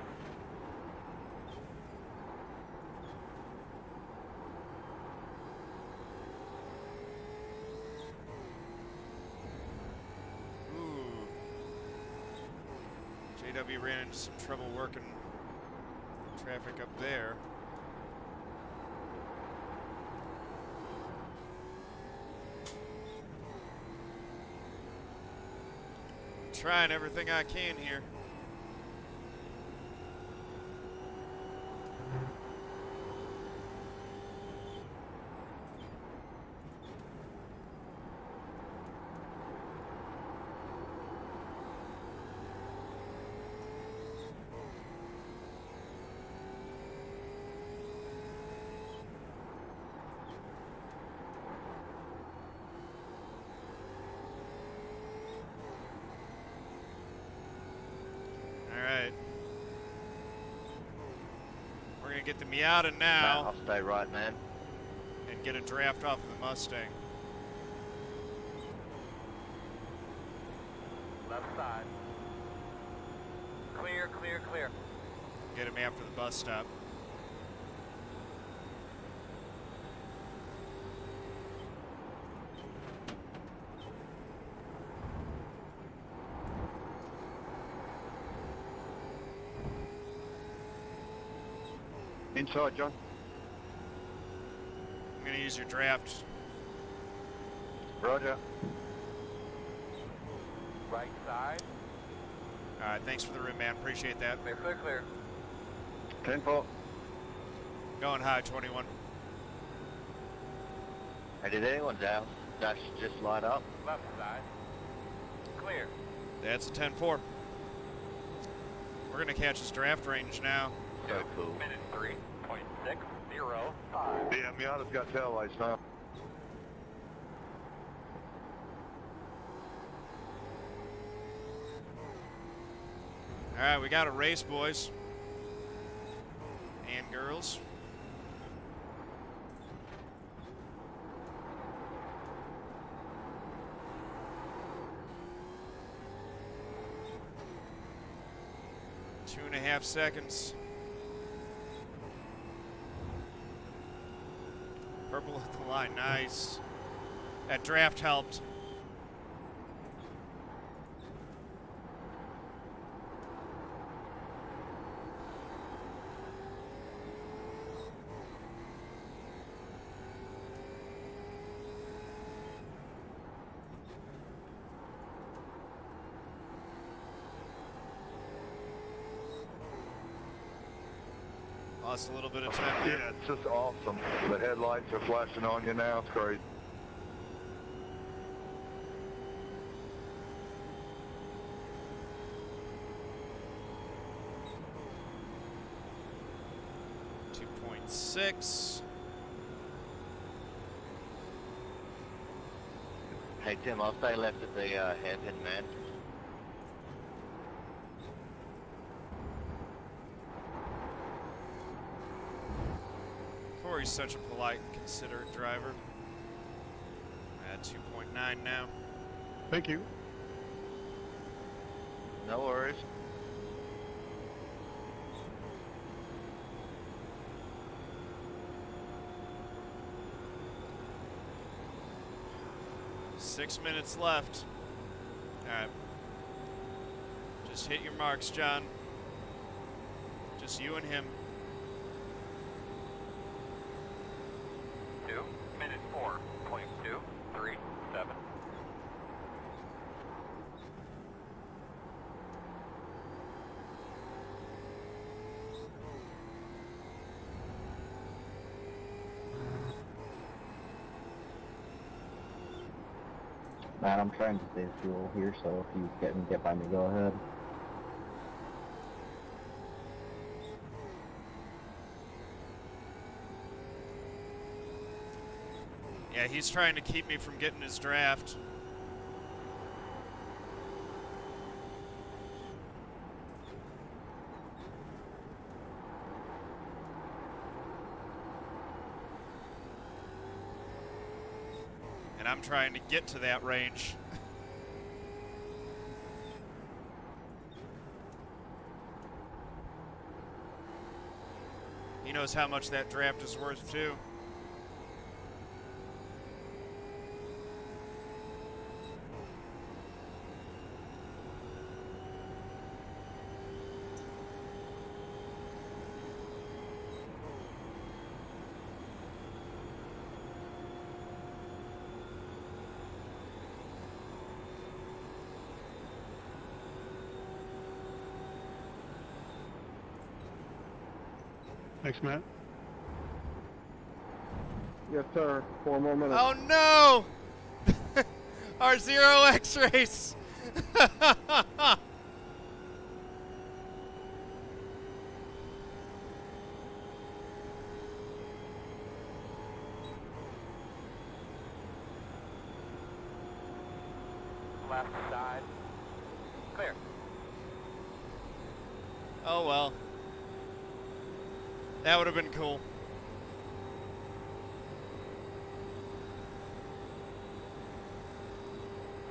Ooh. J W ran into some trouble working traffic up there. Trying everything I can here. Get the Miata now. I'll stay right, man. And get a draft off of the Mustang. Left side. Clear, clear, clear. Get him after the bus stop. Inside, John. I'm going to use your draft. Roger. Right side. All right, thanks for the room, man. Appreciate that. Clear, clear, clear. ten four. Going high, twenty-one. Hey, did anyone's out? Dash just light up. Left side. Clear. That's a ten four. We're going to catch his draft range now. So cool. Minute three point six zero five. Yeah, Miata's got tail lights now. All right, we got a race, boys and girls. Two and a half seconds. Purple at the line, nice. That draft helped. lost a little bit of time there. Yeah, it's just awesome. The headlights are flashing on you now. It's great. two point six. Hey, Tim, I'll stay left at the uh, hairpin, man. Corey's such a polite, considerate driver. At two point nine now. Thank you. No worries. Six minutes left. All right. Just hit your marks, John. Just you and him. Two minute four point two three seven. Man, I'm trying to save fuel here, so if you can get by me, go ahead. Yeah, he's trying to keep me from getting his draft. And I'm trying to get to that range. He knows how much that draft is worth too. Thanks, Matt. Yes, sir. Four more minutes. Oh, no! Our zero X race! Left side. Clear. Oh, well. That would have been cool.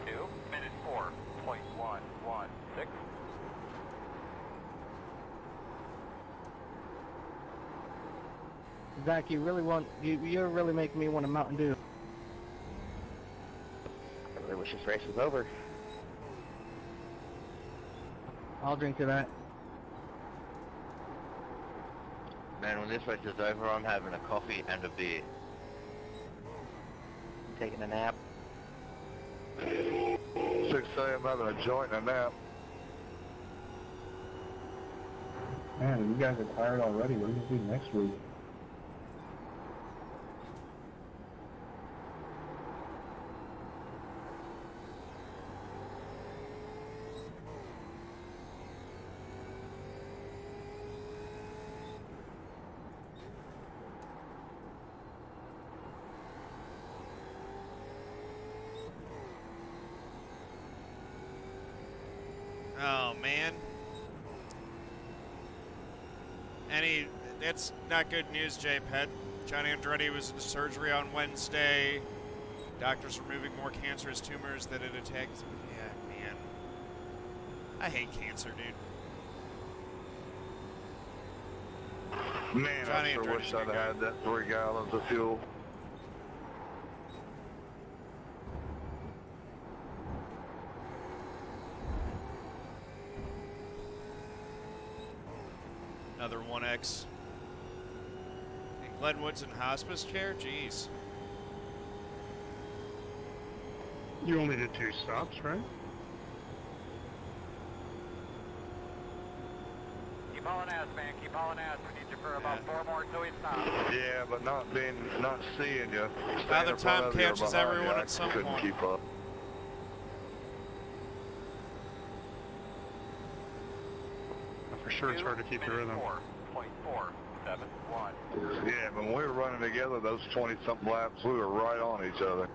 Two minute four point one one six. Zach, you really want you, you're really making me want a Mountain Dew. I really wish this race was over. I'll drink to that. Man, when this race is over, I'm having a coffee and a beer. I'm taking a nap. six A M having a joint and a nap. Man, you guys are tired already. What are you doing next week? That's not good news, J P E D. Johnny Andretti was in the surgery on Wednesday. Doctors removing more cancerous tumors that had attacked. Yeah, man. I hate cancer, dude. Man, Johnny I sure Andretti wish I'd had that three gallons of fuel. Another one X. Glenwood's in hospice care? Jeez. You only did two stops, right? Keep hauling ass, man. Keep hauling ass. We need your for about four more till he stops. Yeah, but not being, not seeing you. By the time catches everyone at some point. I couldn't keep up. For sure, it's hard to keep your rhythm. four point four seven one. Yeah, when we were running together those twenty-something laps, we were right on each other.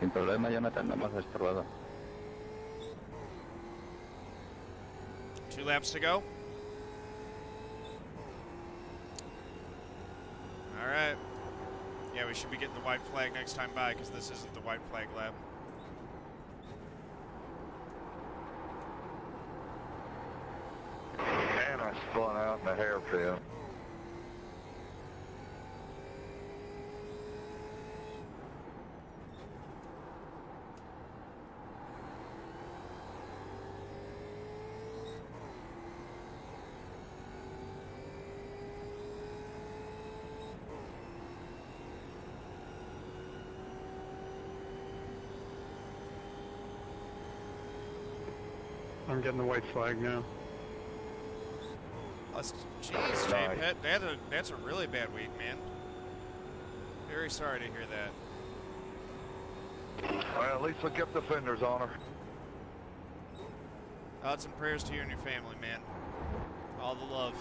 Sin problema, Jonathan, no más estorbado. Two laps to go. All right. Yeah, we should be getting the white flag next time by because this isn't the white flag lap. And I spun out in the hairpin. I'm getting the white flag now. Jeez, Jay, that, that a, that's a really bad week, man. Very sorry to hear that. Well, at least we kept the fenders on her. Thoughts and prayers to you and your family, man. All the love.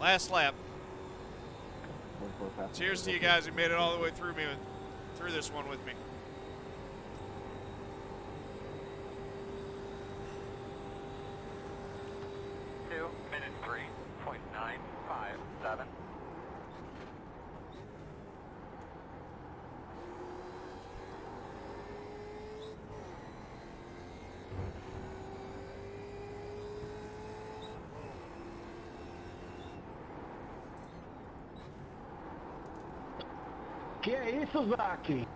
Last lap. Cheers to you guys who made it all the way through me, with, through this one with me. Two minute three point nine five seven. Yeah, it's Suzuki.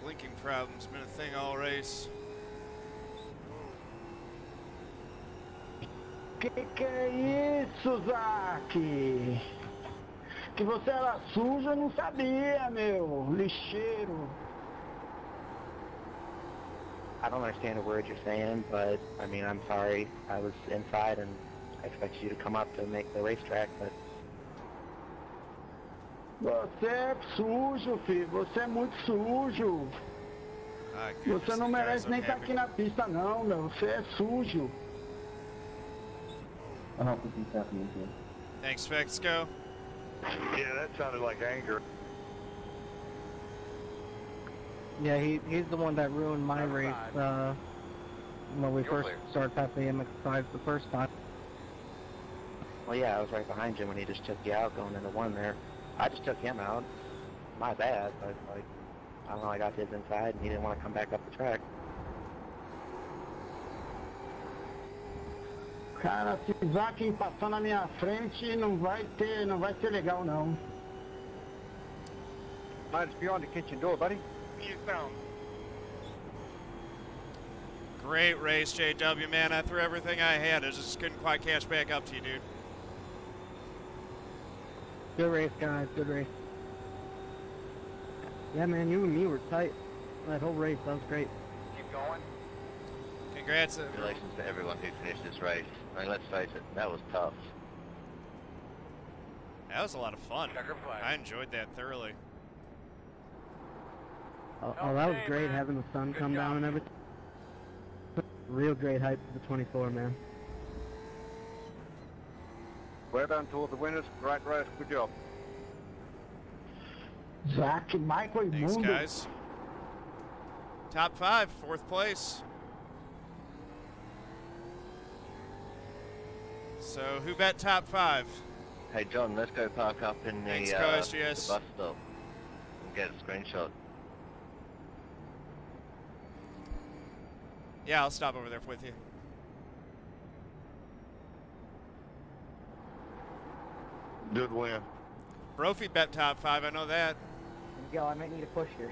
Blinking problem's been a thing all race. Que que é isso, Zaki? Que você era sujo, eu não sabia, meu. Lixeiro. I don't understand a word you're saying, but I mean, I'm sorry. I was inside and I expected you to come up to make the racetrack, but... Você é sujo, filho. Você é muito sujo. Você não merece nem estar aqui na pista, não, meu. Você é sujo. I don't think he's happening here. Thanks, Vexco. Yeah, that sounded like anger. Yeah, he, he's the one that ruined my race uh, when we first started past the M X five the first time. Well, yeah, I was right behind you when he just took you out going into one there. I just took him out. My bad, but, like, I don't know, I got his inside and he didn't want to come back up the track. Cara, se o Zaki passar na minha frente, não vai ter, não vai ser legal, não. Mine's beyond the kitchen door, buddy. You found. Great race, J W, man. I threw everything I had. I just couldn't quite catch back up to you, dude. Good race, guys. Good race. Yeah, man, you and me were tight that whole race. That was great. Keep going. Congrats. Congratulations to everyone who finished this race. I mean, let's face it, that was tough. That was a lot of fun. I enjoyed that thoroughly. Oh, oh that was great, having the sun come down and everything. Real great hype for the twenty-four, man. Well done to all the winners. Great race. Good job. Zach and Michael. Thanks, guys. Top five, fourth place. So, who bet top five? Hey, John, let's go park up in the, Thanks, uh, the bus stop and get a screenshot. Yeah, I'll stop over there with you. Good win. Brophy bet top five, I know that. Miguel, I might need a push here.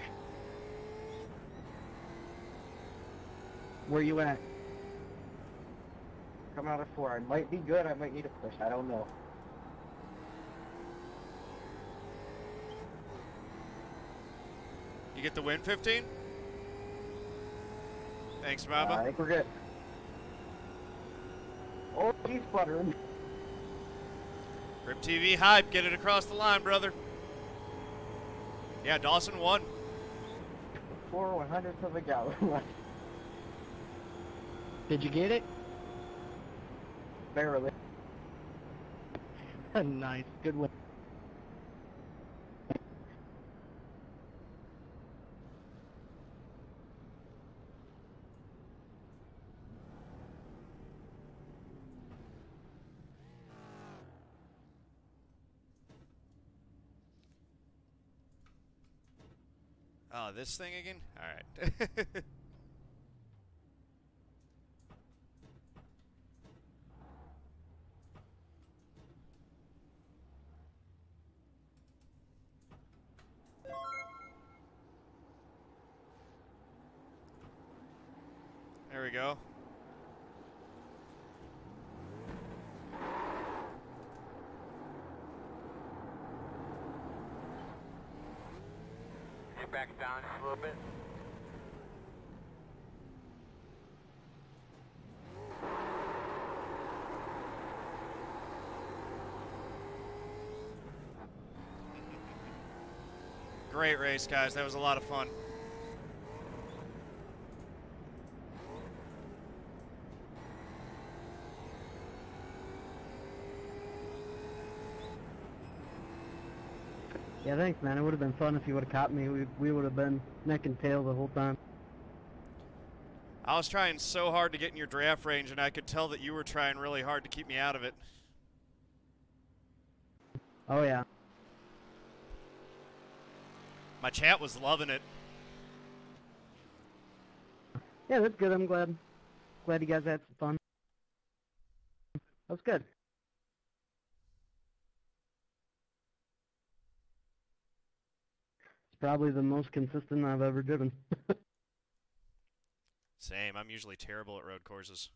Where you at? Coming out of four. I might be good, I might need a push, I don't know. You get the win, fifteen? Thanks, Baba. Uh, I think we're good. Oh, he's fluttering. Grip T V hype, get it across the line, brother. Yeah, Dawson won. Four one hundredths of a gallon left. Did you get it? Barely. Nice, good win. Oh, this thing again? All right. There we go. Back down just a little bit. Great race, guys. That was a lot of fun. Yeah, thanks, man. It would have been fun if you would have caught me. We, we would have been neck and tail the whole time. I was trying so hard to get in your draft range, and I could tell that you were trying really hard to keep me out of it. Oh, yeah. My chat was loving it. Yeah, that's good. I'm glad. Glad you guys had some fun. That was good. Probably the most consistent I've ever driven. Same. I'm usually terrible at road courses.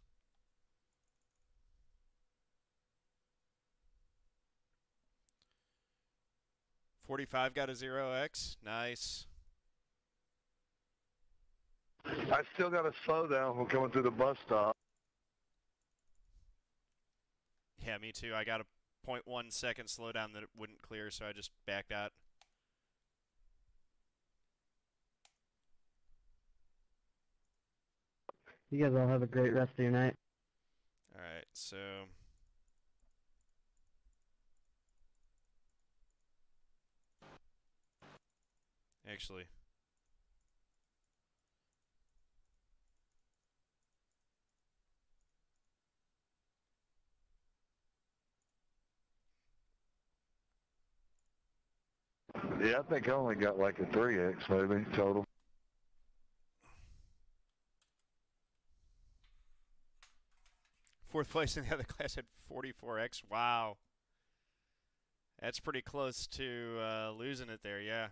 forty-five got a zero X. Nice. I still got to slow down when coming through the bus stop. Yeah, me too. I got a point one second slowdown that it wouldn't clear, so I just backed out. You guys all have a great rest of your night. All right, so. Actually. Yeah, I think I only got like a three X maybe total. Fourth place in the other class had forty-four X. Wow. That's pretty close to uh, losing it there, yeah.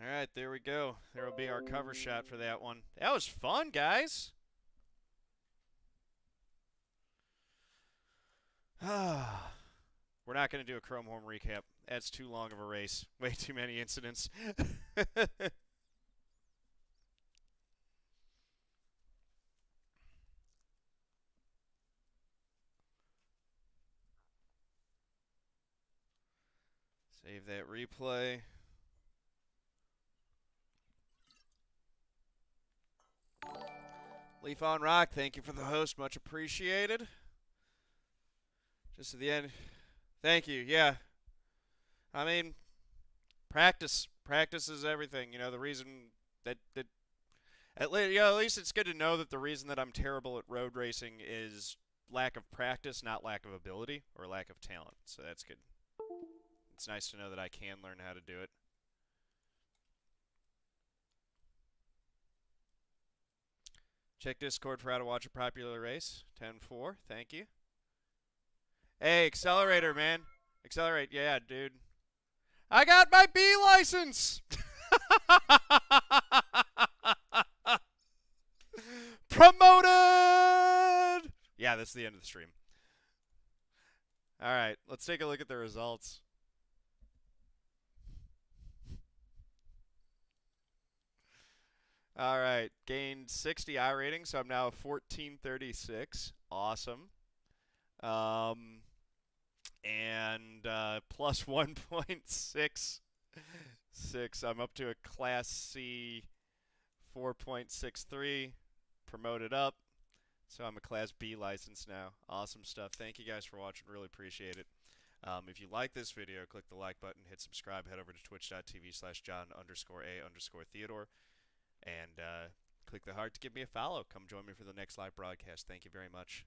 All right, there we go. There will be our cover shot for that one. That was fun, guys. We're not going to do a Chrome Home recap. That's too long of a race. Way too many incidents. Save that replay. Leaf on Rock, thank you for the host. Much appreciated. Just at the end. Thank you. Yeah. I mean, practice. Practice is everything. You know, the reason that, that at, le you know, at least it's good to know that the reason that I'm terrible at road racing is lack of practice, not lack of ability or lack of talent. So that's good. It's nice to know that I can learn how to do it. Check Discord for how to watch a popular race. ten four. Thank you. Hey, accelerator, man. Accelerate. Yeah, dude. I got my B license. Promoted. Yeah, that's the end of the stream. All right, let's take a look at the results. All right, gained sixty I rating, so I'm now a fourteen thirty-six. Awesome. Um, and uh, plus one point six six. I'm up to a Class C four point six three, promoted up. So I'm a Class B license now. Awesome stuff. Thank you guys for watching. Really appreciate it. Um, if you like this video, click the like button, hit subscribe, head over to twitch.tv slash John underscore A underscore Theodore. And uh, click the heart to give me a follow. Come join me for the next live broadcast. Thank you very much.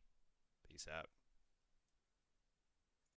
Peace out.